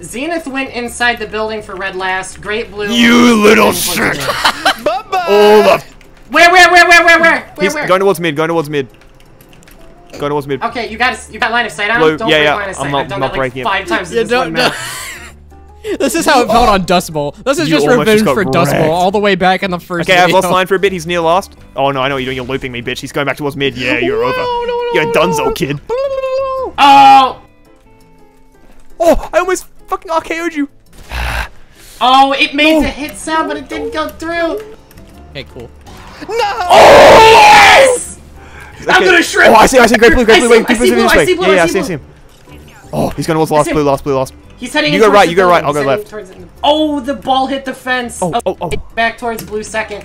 Zenith went inside the building for red last. Great blue. You little shit! Bye bye! Oh, where, where, where, where, where, where? He's where? Going towards mid, going towards mid. Going towards mid. Okay, you got you got line of sight on him? Don't yeah, break yeah. line of sight. I'm not, I've done not that like five him. times yeah, in this one minute. This is how it felt oh. on Dust Bowl. This is you just revenge just for wrecked. Dust Bowl all the way back in the first. Okay, video. I've lost line for a bit. He's near last. Oh no, I know what you're doing. You're looping me, bitch. He's going back towards mid. Yeah, you're no, over. No, no, you're a dunzo, no. kid. Oh! Oh, I almost fucking R K O'd you. Oh, it made oh. the hit sound, but it didn't go through. Okay, cool. No! Oh yes! Okay. I'm gonna shred. Oh, I see, I see. Great blue, great blue, wait, keep moving this way. Yeah, yeah, I see him. Oh, he's going towards last blue, last blue, last. He's heading You go right, you go right, I'll go left. Oh, the ball hit the fence. Oh, oh, oh. Back towards blue second.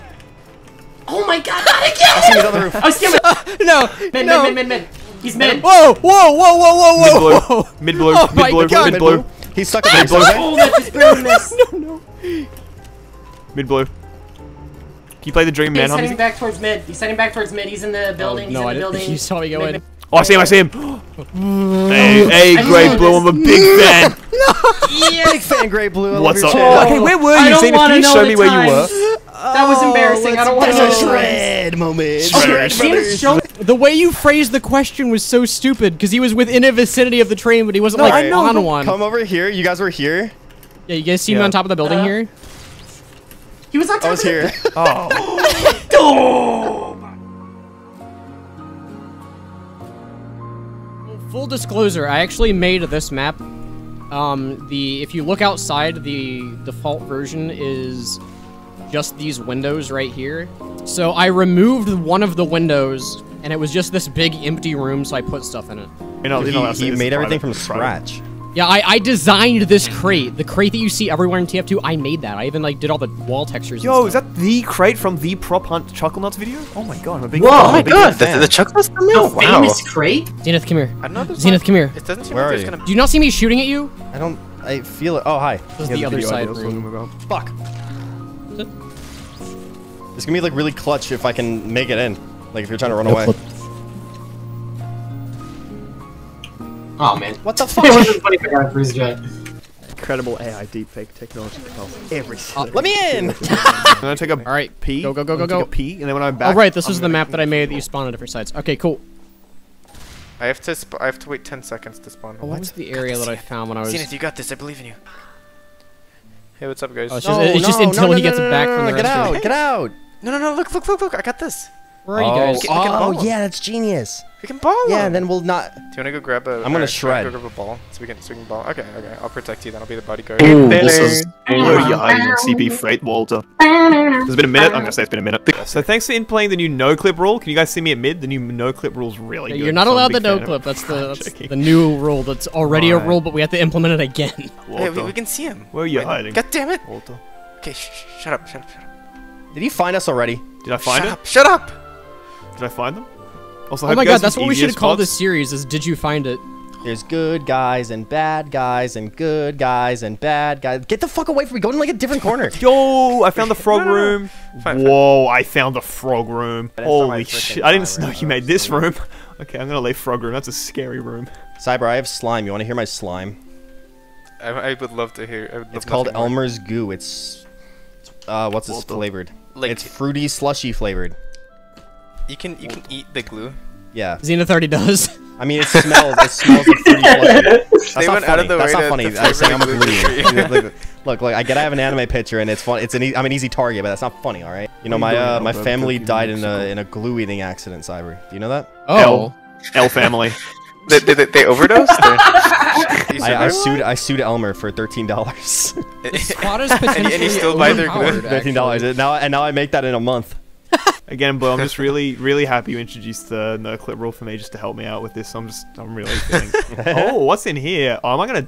Oh my God, not again! I see him on the roof. I see him. No, mid, no. mid, mid, mid, mid. He's mid. Whoa, whoa, whoa, whoa, whoa, whoa. Mid blue, mid blue, mid blue, mid blue. He's stuck in mid blue. Oh, that's just no, no, no. Mid blue. Can you play the dream, man? He's heading back towards mid. He's heading back towards mid. He's in the building. He's in the building. You saw me go in. Oh, I see him, I see him. Hey, hey, Great Blue, I'm a big fan. No. Yes. Big fan, Great Blue. I What's up? Oh, okay, where were you, Zenith? Can you show me where time. you were? That was embarrassing. Oh, I don't want to know. Shred moment. Shred, okay, shred. The way you phrased the question was so stupid, because he was within a vicinity of the train, but he wasn't no, like right. on one. Come over here. You guys were here? Yeah, you guys see yeah. me on top of the building uh, here? He was on top I was of here. The oh. oh. Full disclosure, I actually made this map. Um, the if you look outside, the default version is just these windows right here. So I removed one of the windows, and it was just this big empty room, so I put stuff in it. You know, you, know, you, you made everything from scratch. Yeah, I, I designed this crate. The crate that you see everywhere in T F two, I made that. I even like did all the wall textures. Yo, and stuff. Is that the crate from the Prop Hunt Chucklenuts video? Oh my God, I'm a big Whoa, fan. Oh my God, the, the Chucklenuts from The wow. famous crate? Zenith, come here. I don't know Zenith, like, come here. It doesn't seem Where like are you? Gonna... Do you not see me shooting at you? I don't, I feel it. Oh, hi. This is the, the other side room. Fuck. It's gonna be like really clutch if I can make it in. Like if you're trying to run away. Oh man! What the fuck? It wasn't funny for Jet. incredible A I deepfake technology that powers everything. Uh, let me in! I'm gonna take a All right. pee. Go, go, go, go, go. Take a pee, and then when I'm back. Oh, right, this I'm is the map that I made that you spawn on different sites. Okay, cool. I have to sp I have to wait ten seconds to spawn. Oh, what's the area that I found when I was. Zenith, you got this, I believe in you. Hey, what's up, guys? Oh, it's just, no, it's just no, until no, no, he gets no, no, it back no, no, from the get restroom. Out, hey. Get out! No, no, no, look, look, look, look, I got this. Where are oh, you guys? Oh, oh yeah, that's genius. We can ball Yeah, and then we'll not... Do you want to go grab a... I'm going to shred. Go grab a ball so we, can, so we can ball. Okay, okay. I'll protect you then. I'll be the bodyguard. Ooh, this is your eyes on C P Freight, Walter. It's been a minute. I'm going to say it's been a minute. So thanks for in playing the new no-clip rule. Can you guys see me at mid? The new no-clip rule's really yeah, good. You're not allowed the no-clip. That's the that's the new rule. That's already right. a rule, but we have to implement it again. Hey, we, we can see him. Where are you Wait, hiding? God damn it. Walter. Okay, sh sh shut up, shut up, shut up. Did he find us already? Did I find him? Shut up! Did I find them? Also, oh my god, that's what we should have called this series, is Did You Find It? There's good guys and bad guys and good guys and bad guys. Get the fuck away from me. Go in like a different corner. Yo, I found the frog no, room. No, no. Fine, Whoa, fine. I found the frog room. Holy shit. I didn't know you made this room. Okay, I'm going to leave frog room. That's a scary room. Cyber, I have slime. You want to hear my slime? I, I would love to hear. I would love it's called Elmer's more. Goo. It's, uh, what's this flavored? Like, it's fruity, slushy flavored. You can you can eat the glue. Yeah. Zenith already does. I mean, it smells. It smells like fruity. That's they not went funny. Out of the That's way not funny. I say I'm a glue. Look, look, look, I gotta have an anime picture, and it's fun. It's an. E I'm an easy target, but that's not funny. All right. You know, my uh, my family died in a in a glue eating accident. Cyber. Do you know that? Oh. L, L family. they, they, they overdosed. I, I sued I sued Elmer for thirteen dollars. and, and he still buy their glue. Thirteen dollars. Now and now I make that in a month. Again, Blue, I'm just really, really happy you introduced the no clip rule for me just to help me out with this. I'm just, I'm really feeling. Oh, what's in here? Oh, am I gonna?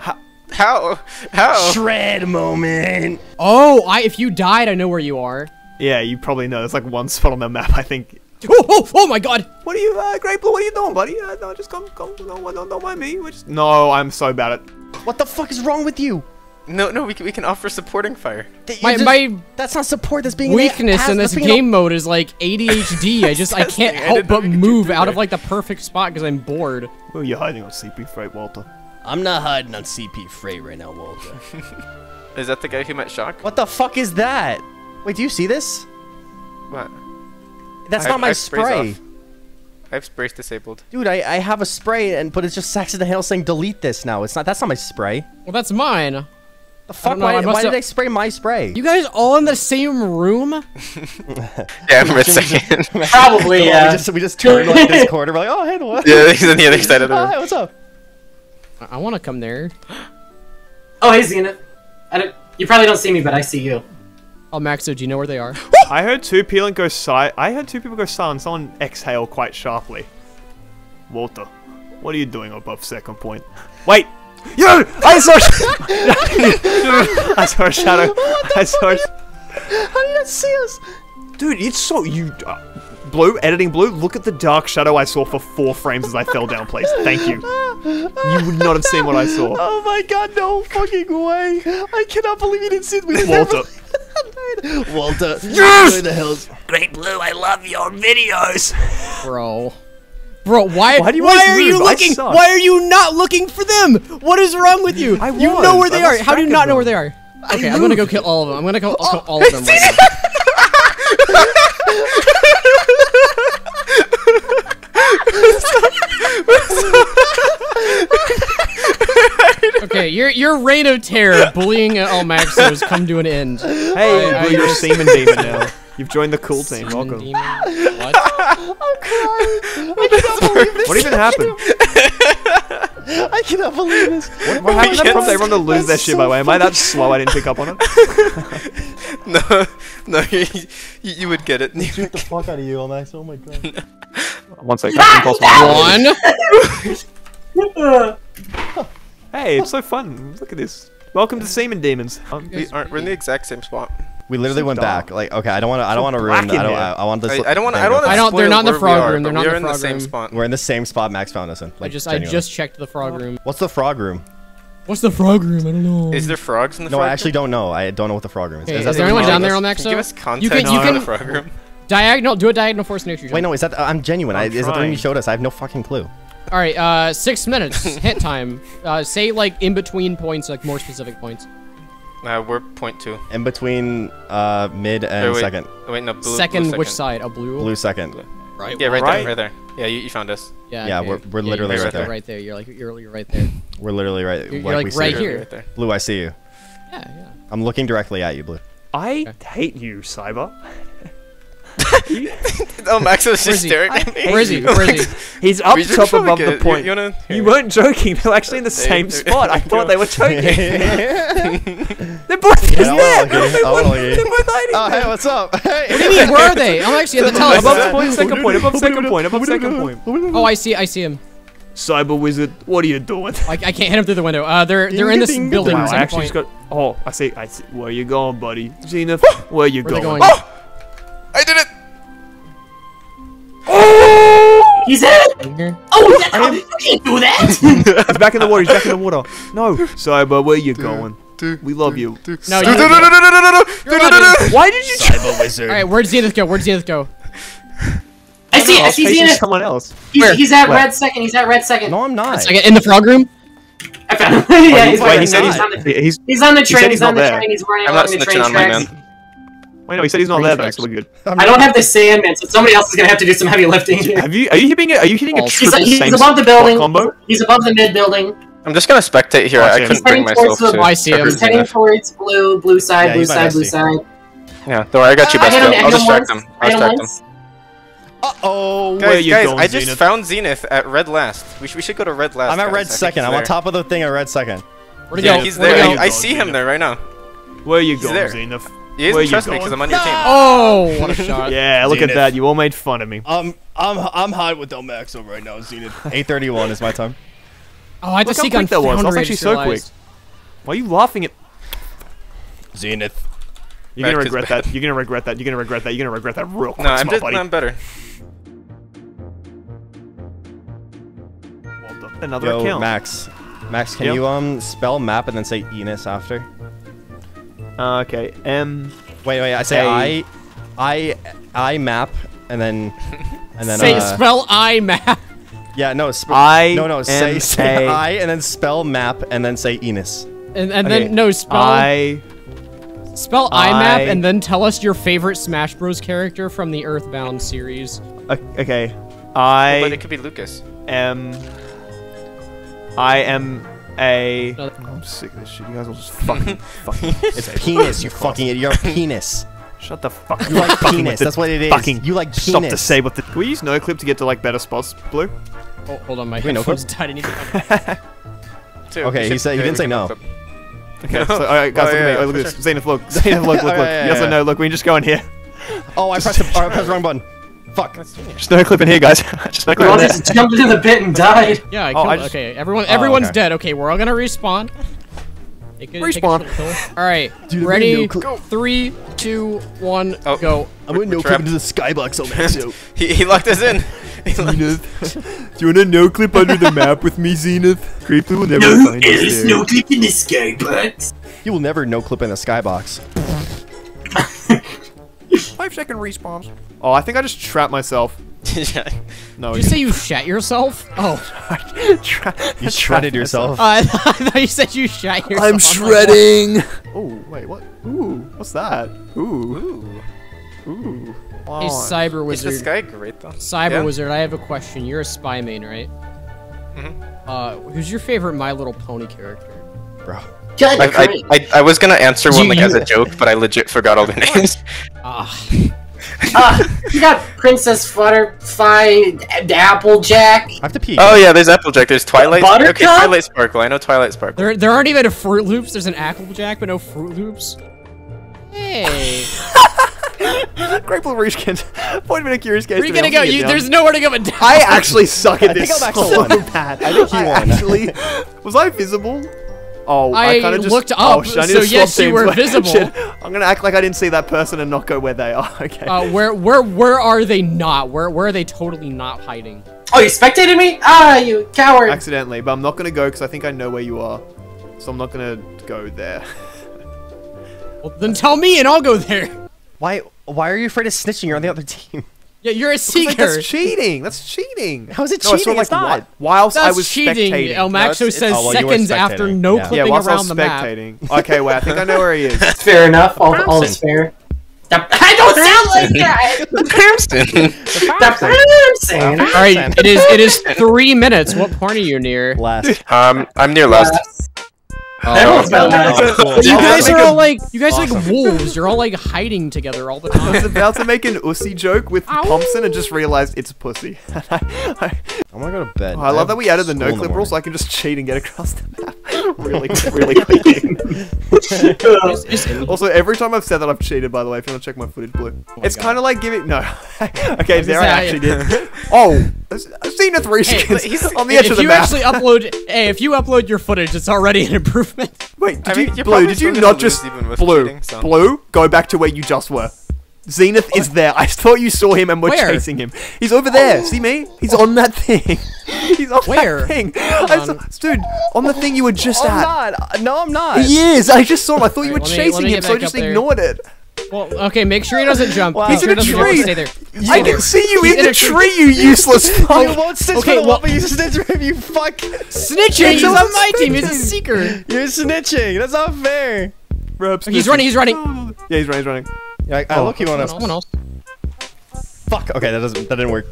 How? How? How? Shred moment. Oh, I. If you died, I know where you are. Yeah, you probably know. There's like one spot on the map, I think. Oh, oh, oh my God! What are you, uh, Great Blue? What are you doing, buddy? Uh, no, just come, come. No, no, don't mind me. We're just... No, I'm so bad at. What the fuck is wrong with you? No, no, we can, we can offer supporting fire. My, just, my that's not support. That's being weakness ass, in this game mode is like A D H D. I just I can't help but move out of like the perfect spot because I'm bored. Where are you hiding on C P Freight, Walter? I'm not hiding on C P Freight right now, Walter. Is that the guy who met Shock? What the fuck is that? Wait, do you see this? What? That's I, not my I spray. I have sprays disabled. Dude, I, I have a spray and but it's just Saxon the Hail saying delete this now. It's not. That's not my spray. Well, that's mine. The fuck? Why, why did I spray my spray? You guys all in the same room? Yeah, for a second. Probably, yeah. We just, we just turned like this corner. We're like, oh, hey, what? Yeah, he's on the other side of the room. Hi, what's up? I, I want to come there. Oh, hey, Zenith. I don't, you probably don't see me, but I see you. Oh, Maxo, do you know where they are? I heard two people go silent. I heard two people go silent. Someone exhale quite sharply. Walter, what are you doing above second point? Wait. Yo! I saw a I saw a shadow. I saw a How did you see us? Dude, it's so... you. Uh, blue, editing blue, look at the dark shadow I saw for four frames as I fell down, please. Thank you. You would not have seen what I saw. Oh my god, no fucking way. I cannot believe you didn't see it. We Walter. Never... Walter. Yes! The hills. Great Blue, I love your videos. Bro. Bro, why, why, do you why are move? you looking? Why are you not looking for them? What is wrong with you? I was, you know where they are. How do you not know where they are? Okay, I'm gonna go kill all of them. I'm gonna go oh, kill all of them. Right okay, your your reign of terror bullying Elmaxo has come to an end. Hey, I, I, you're I, a semen demon now. You've joined the cool team. Welcome. Demon. What? I'm crying. I cannot believe this. What even happened? I cannot believe this. What, what happened? I prompted everyone to lose their so shit, by the way. Am I that slow I didn't pick up on it? no. No, you, you, you would get it. You shoot the fuck out of you, Elmaxo. Oh my god. One second. One. Hey, it's so fun. Look at this. Welcome to Semen Demons. Um, we aren't, we're in the exact same spot. We literally went back. Like, okay, I don't want to. I don't want to ruin. I don't. I, I want this. I, I don't want. I don't. I don't. They're not in the frog room. They're not in the same spot. We're in the same spot. Max found us in. Like, I just. Genuinely. I just checked the frog room. What's the frog room? What's the frog room? I don't know. Is there frogs in the? No, frog I actually room? don't know. I don't know what the frog room is. Hey, is, is there anyone down there on that? Give us context. You can. You can. The frog room. Diagonal. Do a diagonal force nature. Wait, no. Is that? I'm genuine. Is that the thing you showed us? I have no fucking clue. All right, uh, six minutes hit time. Uh, say like in between points, like more specific points. Uh, we're point two. In between uh, mid and wait, wait, second. Wait, no, blue, second, blue second. Which side? A blue. Blue second. Blue. Right. Yeah, right, right there, right there. Yeah, you, you found us. Yeah. Yeah, okay. we're we're yeah, literally right there. Right there. You're like you're, you're right there. We're literally right. You're, you're like we right see here. Right there. Blue, I see you. Yeah, yeah. I'm looking directly at you, Blue. I okay. hate you, Cyber. Oh, Max is just staring at me. Where is he? Where is he? He's up top above the point. You, you, you weren't joking. They're actually in the same spot. I thought they were joking. They're both yeah, there. They're both hiding oh, there. Hey, what's up? Hey. What do you mean? Where are they? I'm actually at the top. Above point, second point. Above second point. Above second point. Oh, I see. I see him. Cyber Wizard, what are you doing? I, I can't hit him through the window. Uh, they're they're in this building. Wow, I actually just got. Oh, I see. I see. Where you going, buddy? Zenith, where you going? I did it! Oh! He's in! Oh, that's how you fucking do that! He's back in the water, he's back in the water. No. Cyber, where are you going? We love you. No, you no, no, no, no, no, no, no, why did you- Cyber Wizard. Alright, where'd Zenith go? Where'd Zenith go? I see it, I see Zenith. Someone else. He's at red second, he's at red second. No, I'm not. In the frog room? I found him. Yeah, he's on the train, he's on the train, he's running along the train tracks. Wait, no, he said he's not there, but we're good. I don't have the Sandman, so somebody else is gonna have to do some heavy lifting here. Have you? Are you hitting? A, are you hitting a triple he's, he's above the building. Combo? He's above the mid building. I'm just gonna spectate here. Oh, I couldn't bring myself to. I see him. He's heading towards blue, blue side, yeah, blue side, blue side. Yeah, don't worry, I got you, uh, best. I'll distract him. I'll distract him. Uh oh, guys, where are you guys, going, I just Zenith? Found Zenith at red last. We should we should go to red last. I'm at red second. I'm on top of the thing at red second. Yeah, he's there. I see him there right now. Where are you going, Zenith? You didn't trust me because I'm on your no! team. Oh, what a shot! Yeah, look Zenith. At that. You all made fun of me. Um, I'm I'm hot with Elmaxo right now, Zenith. eight thirty-one is my time. Oh, I just see quick that was. That was actually so quick. Why are you laughing at Zenith? You're gonna regret that. You're gonna regret that. You're gonna regret that. You're gonna regret that real quick. No, I'm just I'm better. Well done. Another Yo, account. Max, Max, can yep. you um spell map and then say Enos after? Uh, okay. M. Wait, wait. I say I, I, I map, and then, and then. Say uh, spell I map. Yeah, no. I. No, no. Say, say I, and then spell map, and then say Enos. And and okay. then no spell. I. Spell I, I map, and then tell us your favorite Smash Bros character from the Earthbound series. Okay. I. Oh, but it could be Lucas. M. I am. A. I'm sick of this shit. You guys will just fucking, fucking. It's penis, you fucking idiot. You're a penis. Shut the fuck up. You like penis. That's what it is. Fucking you like penis. Stop to say what the. Can we use no clip to get to like better spots, Blue? Oh, hold on, my headphones died. I need to. Okay, he said he didn't say no. Okay, so alright, guys, look at me. Look at this. Zenith, look. Zenith, look, look, look. Yes or no? Look, we can just go in here. Oh, I pressed the wrong button. Fuck. Just no clip in here, guys. Just no clip in here. Just jumped into the pit and died. Yeah, I killed oh, I just... Okay, everyone, everyone's oh, okay. dead. Okay, we're all gonna respawn. It could, respawn. Alright, ready? No Three, two, one, oh. go. I went no clip into the skybox, Elmaxo. he, he locked us in. He Zenith, do you want a no clip under the map with me, Zenith? Great Blue will never no, find us there. No clip in the skybox. You will never no clip in the skybox. Five second respawns. Oh, I think I just trapped myself. yeah. No. Did you say you shat yourself? Oh. Tra you shredded yourself. Uh, I thought you said you shat yourself. I'm shredding. Oh, wait, what? Ooh, what's that? Ooh. Ooh. Ooh. Wow. Hey, Cyber Wizard. Is this guy great, though? Cyber yeah. Wizard, I have a question. You're a spy main, right? Mm-hmm. Uh, who's your favorite My Little Pony character? Bro. God, I, I, I, I was gonna answer one like as a joke, but I legit forgot all the names. Ah, uh, you got Princess Flutterfly, Applejack. I have to pee. Oh yeah, there's Applejack. There's Twilight. Buttercup? Okay, Twilight Sparkle. I know Twilight Sparkle. There, there aren't even a Fruit Loops. There's an Applejack, but no Fruit Loops. Hey. Great Blue Reach Kid. Point me a curious case. Where are you gonna go? You, there's nowhere to go but down. I actually suck at I this. I think I'm so bad. I think he I won. Actually, was I visible? Oh, I, I kind of just looked up, oh, shit, so yes, you were visible. Shit. I'm gonna act like I didn't see that person and not go where they are. Okay. Uh, where, where, where are they not? Where, where are they totally not hiding? Oh, you spectated me? Ah, you coward! Accidentally, but I'm not gonna go because I think I know where you are, so I'm not gonna go there. Well, then tell me and I'll go there. Why? Why are you afraid of snitching? You're on the other team. Yeah, you're a seeker. Like, that's cheating. That's cheating. How is it cheating? No, sort of like, it's not. Whilst that's I was cheating. Spectating. Elmaxo no, says oh, well, seconds after no yeah. clipping yeah, around I was the spectating. Map. Okay, wait, I think I know where he is. It's fair enough. All, all is fair. I don't sound like that. The Pompson. The Pompson. All right, it is. It is three minutes. What point are you near? Last. Um, I'm near last. last. Oh, no, no, no. You guys are all like, you guys awesome. Are like wolves. You're all like hiding together all the time. I was about to make an ussy joke with Ow. Pompson and just realized it's pussy. I, I, I'm gonna go to bed. Oh, I love that we added the no clip rule so I can just cheat and get across the map. Really, really quickly. Also, every time I've said that, I've cheated, by the way. If you want to check my footage, blue. Oh my it's kind of like giving. No. Okay, there I actually did. Oh, I've seen it three seconds hey, on the edge of the map. If you actually upload. Hey, if you upload your footage, it's already an improvement. Wait, did I mean, you, Blue, did you not just... Blue, cheating, so. Blue, go back to where you just were. Zenith what? Is there. I thought you saw him and were where? Chasing him. He's over there. Oh. See me? He's oh. on that thing. He's on where? That thing. I saw, dude, on the thing you were just oh, at. I'm not. No, I'm not. He is. I just saw him. I thought right, you were chasing me, him, so I just there. Ignored it. Well, okay, make sure he doesn't jump. Wow. He's sure in a he tree! Stay there. Stay I there. Can see you in, in the tree, tree, you useless fuck! You won't snitch okay, well, you snitch with you fuck! Snitching! He's on my team, he's a seeker! You're snitching, that's not fair! Bro, okay, he's running, he's running! Yeah, he's running, he's running. Yeah, I, I oh, look, he went up. Someone else. Fuck, okay, that doesn't- that didn't work.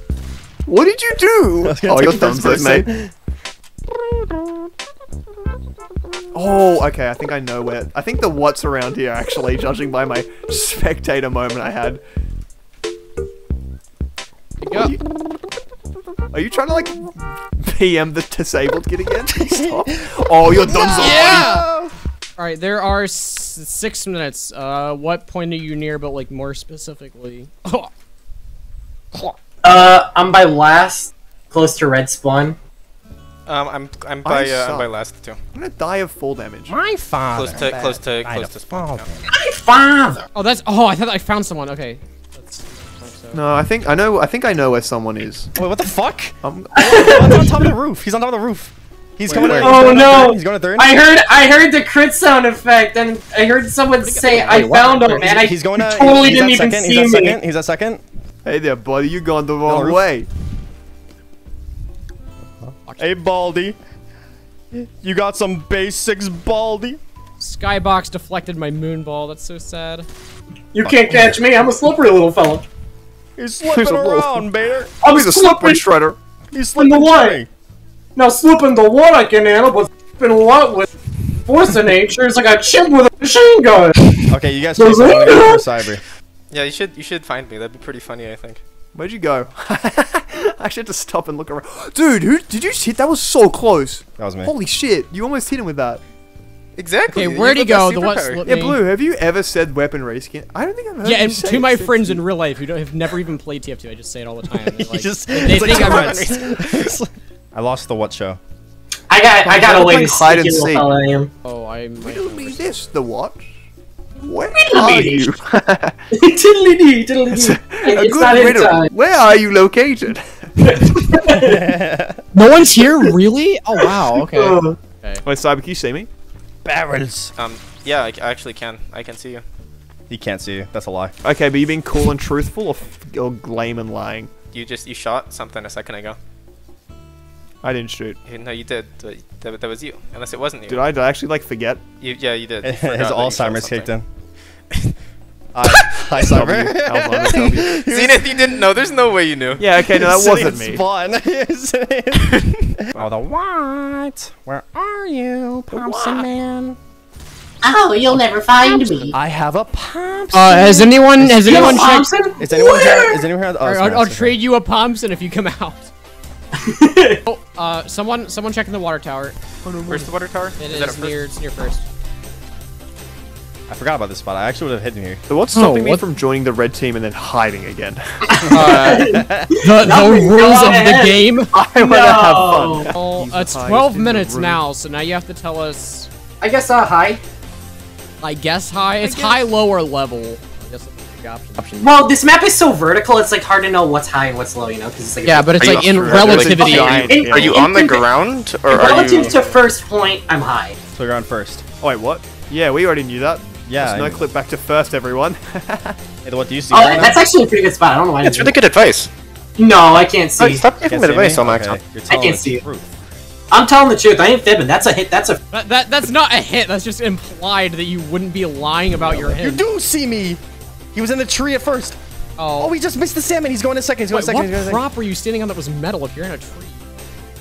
What did you do? Oh, your thumbs up, mate. Oh, okay, I think I know where- I think the what's around here, actually, judging by my spectator moment I had. Are you, are you trying to, like, P M the disabled kid again? Stop. Oh, you're done so yeah! Alright, there are s six minutes. Uh, what point are you near, but, like, more specifically? Uh, I'm by last, close to red spawn. Um, I'm I'm by uh, I'm by last too. I'm gonna die of fall damage. My father. Close to close to close to spawn. My father. Oh, that's. Oh, I thought I found someone. Okay. That's, so. No, I think I know. I think I know where someone is. Wait, what the fuck? I'm oh, on top of the roof. He's on top of the roof. He's Wait, coming. Where? Oh he's no! He's going to third. I heard I heard the crit sound effect, and I heard someone say, Wait, "I what? Found him, man." He's, he's going to. I totally he's, he's didn't even see he's me. Second. He's at second. Hey there, buddy. You gone the wrong no, way. Hey, Baldy. You got some basics, Baldy. Skybox deflected my moon ball. That's so sad. You can't catch me. I'm a slippery little fella. He's slipping He's around, Bader. I'm He's a slippery shredder. He's slipping away. Now, slipping the what I can handle, but slipping what with force of nature is like a chip with a machine gun. Okay, you guys chase the one for cyber. Yeah, you should, you should find me. That'd be pretty funny, I think. Where'd you go? I actually had to stop and look around. Dude, who did you hit? That was so close. That was me. Holy shit! You almost hit him with that. Exactly. Okay, where'd he go? The what slipped me. Yeah, Blue. Have you ever said weapon reskin? I don't think I've heard. Yeah, and to my friends in real life who don't have never even played T F two, I just say it all the time. Like, just, they think like, I'm I lost the what show. I got. I got away. Hide and seek. Oh, I. Riddle me this. The what? Where are you? Tiddly dee, tiddly dee. A good riddle. Where are you located? No one's here, really? Oh wow, okay. Oh. Okay. Wait, Cyber, can you see me? Barrels. Um, yeah, I, I actually can. I can see you. He can't see you. That's a lie. Okay, but you being cool and truthful, or, or lame and lying? You just you shot something a second ago. I didn't shoot. No, you did. That, that was you. Unless it wasn't you. Did I, did I actually like forget? You, yeah, you did. You his Alzheimer's kicked in. I, hi, Cyber. Zenith, you didn't know. There's no way you knew. Yeah, okay, no, that wasn't me. Oh, the what? Where are you, Pompson man? Oh, you'll never find me. I have a Pompson. Uh, has anyone? Has anyone checked? Is anyone? Is anyone? I'll trade you a Pompson if you come out. Oh, uh, someone, someone checking the water tower. Oh, no, where's the water tower? It is, is near, it's near first. I forgot about this spot. I actually would have hidden here. So what's stopping oh, what? me from joining the red team and then hiding again? Uh, the the rules of the game. I want to no. have fun. Oh, uh, it's twelve minutes now, so now you have to tell us. I guess uh, high. I guess high. It's guess. high, low, or level. Option. Well, this map is so vertical, it's like hard to know what's high and what's low, you know? Cause it's like yeah, but it's like in relativity. Like okay, in, in, are you in, on the in, ground? Or in are relative you... to first point, I'm high. So you're on first. Oh, wait, what? Yeah, we already knew that. Yeah. There's no and... clip back to first, everyone. Hey, what do you see? Oh, right that's now? actually a pretty good spot. I don't know why. That's really good advice. No, I can't see. Oh, stop giving me advice, Elmaxo. I can't see it. I'm telling the truth. I ain't fibbing. That's a hit. That's a. That, that that's not a hit. That's just implied that you wouldn't be lying about your hit. You do see me. He was in the tree at first. Oh. Oh, he just missed the salmon. He's going in second. He's going Wait, second. What He's going prop second. were you standing on that was metal? If you're in a tree.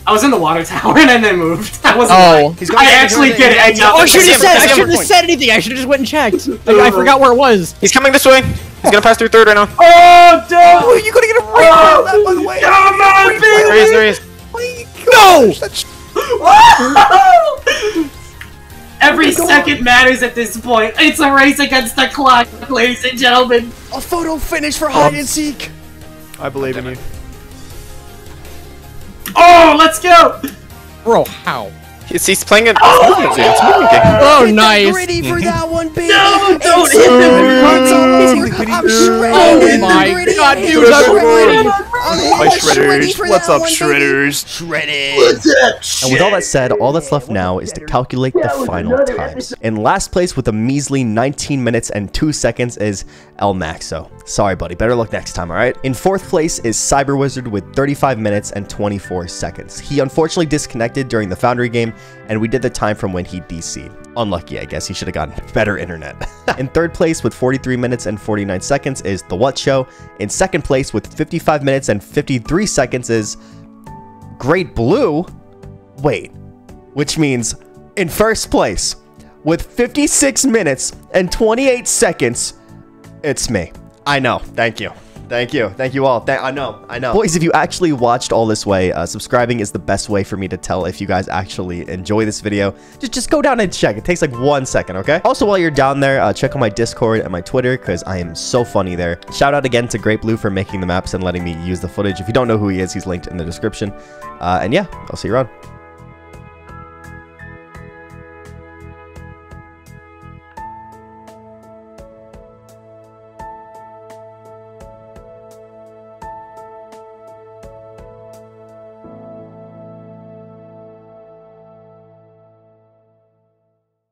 I was in the water tower and then I moved. That wasn't. Oh. He's going I actually get it. I, oh, I should have said. I shouldn't have said anything. I should have just went and checked. Like, I forgot where it was. He's coming this way. He's gonna pass through third right now. Oh, damn! Oh, you're gonna get a replay oh, that, by the way. Come on, baby! There he is, there he is. No! Every second matters at this point. It's a race against the clock, ladies and gentlemen. A photo finish for hide and seek. I believe in you. Oh, let's go! Bro, how? He's, he's playing it. Oh, it's it's oh hit nice! Gritty for that one, baby. No, don't hit the gritty. I'm shredding. Oh my god, dude! I'm shredders. What's up, shredders? Shredders. And with all that said, all that's left now is to calculate the final times. In last place with a measly nineteen minutes and two seconds is Elmaxo. Sorry, buddy. Better luck next time. All right. In fourth place is Cyber Wizard with thirty-five minutes and twenty-four seconds. He unfortunately disconnected during the Foundry game, and we did the time from when he D C'd. Unlucky, I guess. He should have gotten better internet. In third place with forty-three minutes and forty-nine seconds is The What Show. In second place with fifty-five minutes and fifty-three seconds is Great Blue. Wait, which means in first place with fifty-six minutes and twenty-eight seconds, it's me. I know. Thank you. Thank you. Thank you all. Th I know. I know. Boys, if you actually watched all this way, uh, subscribing is the best way for me to tell if you guys actually enjoy this video. Just, just go down and check. It takes like one second, okay? Also, while you're down there, uh, check out my Discord and my Twitter because I am so funny there. Shout out again to Great Blue for making the maps and letting me use the footage. If you don't know who he is, he's linked in the description. Uh, and yeah, I'll see you around.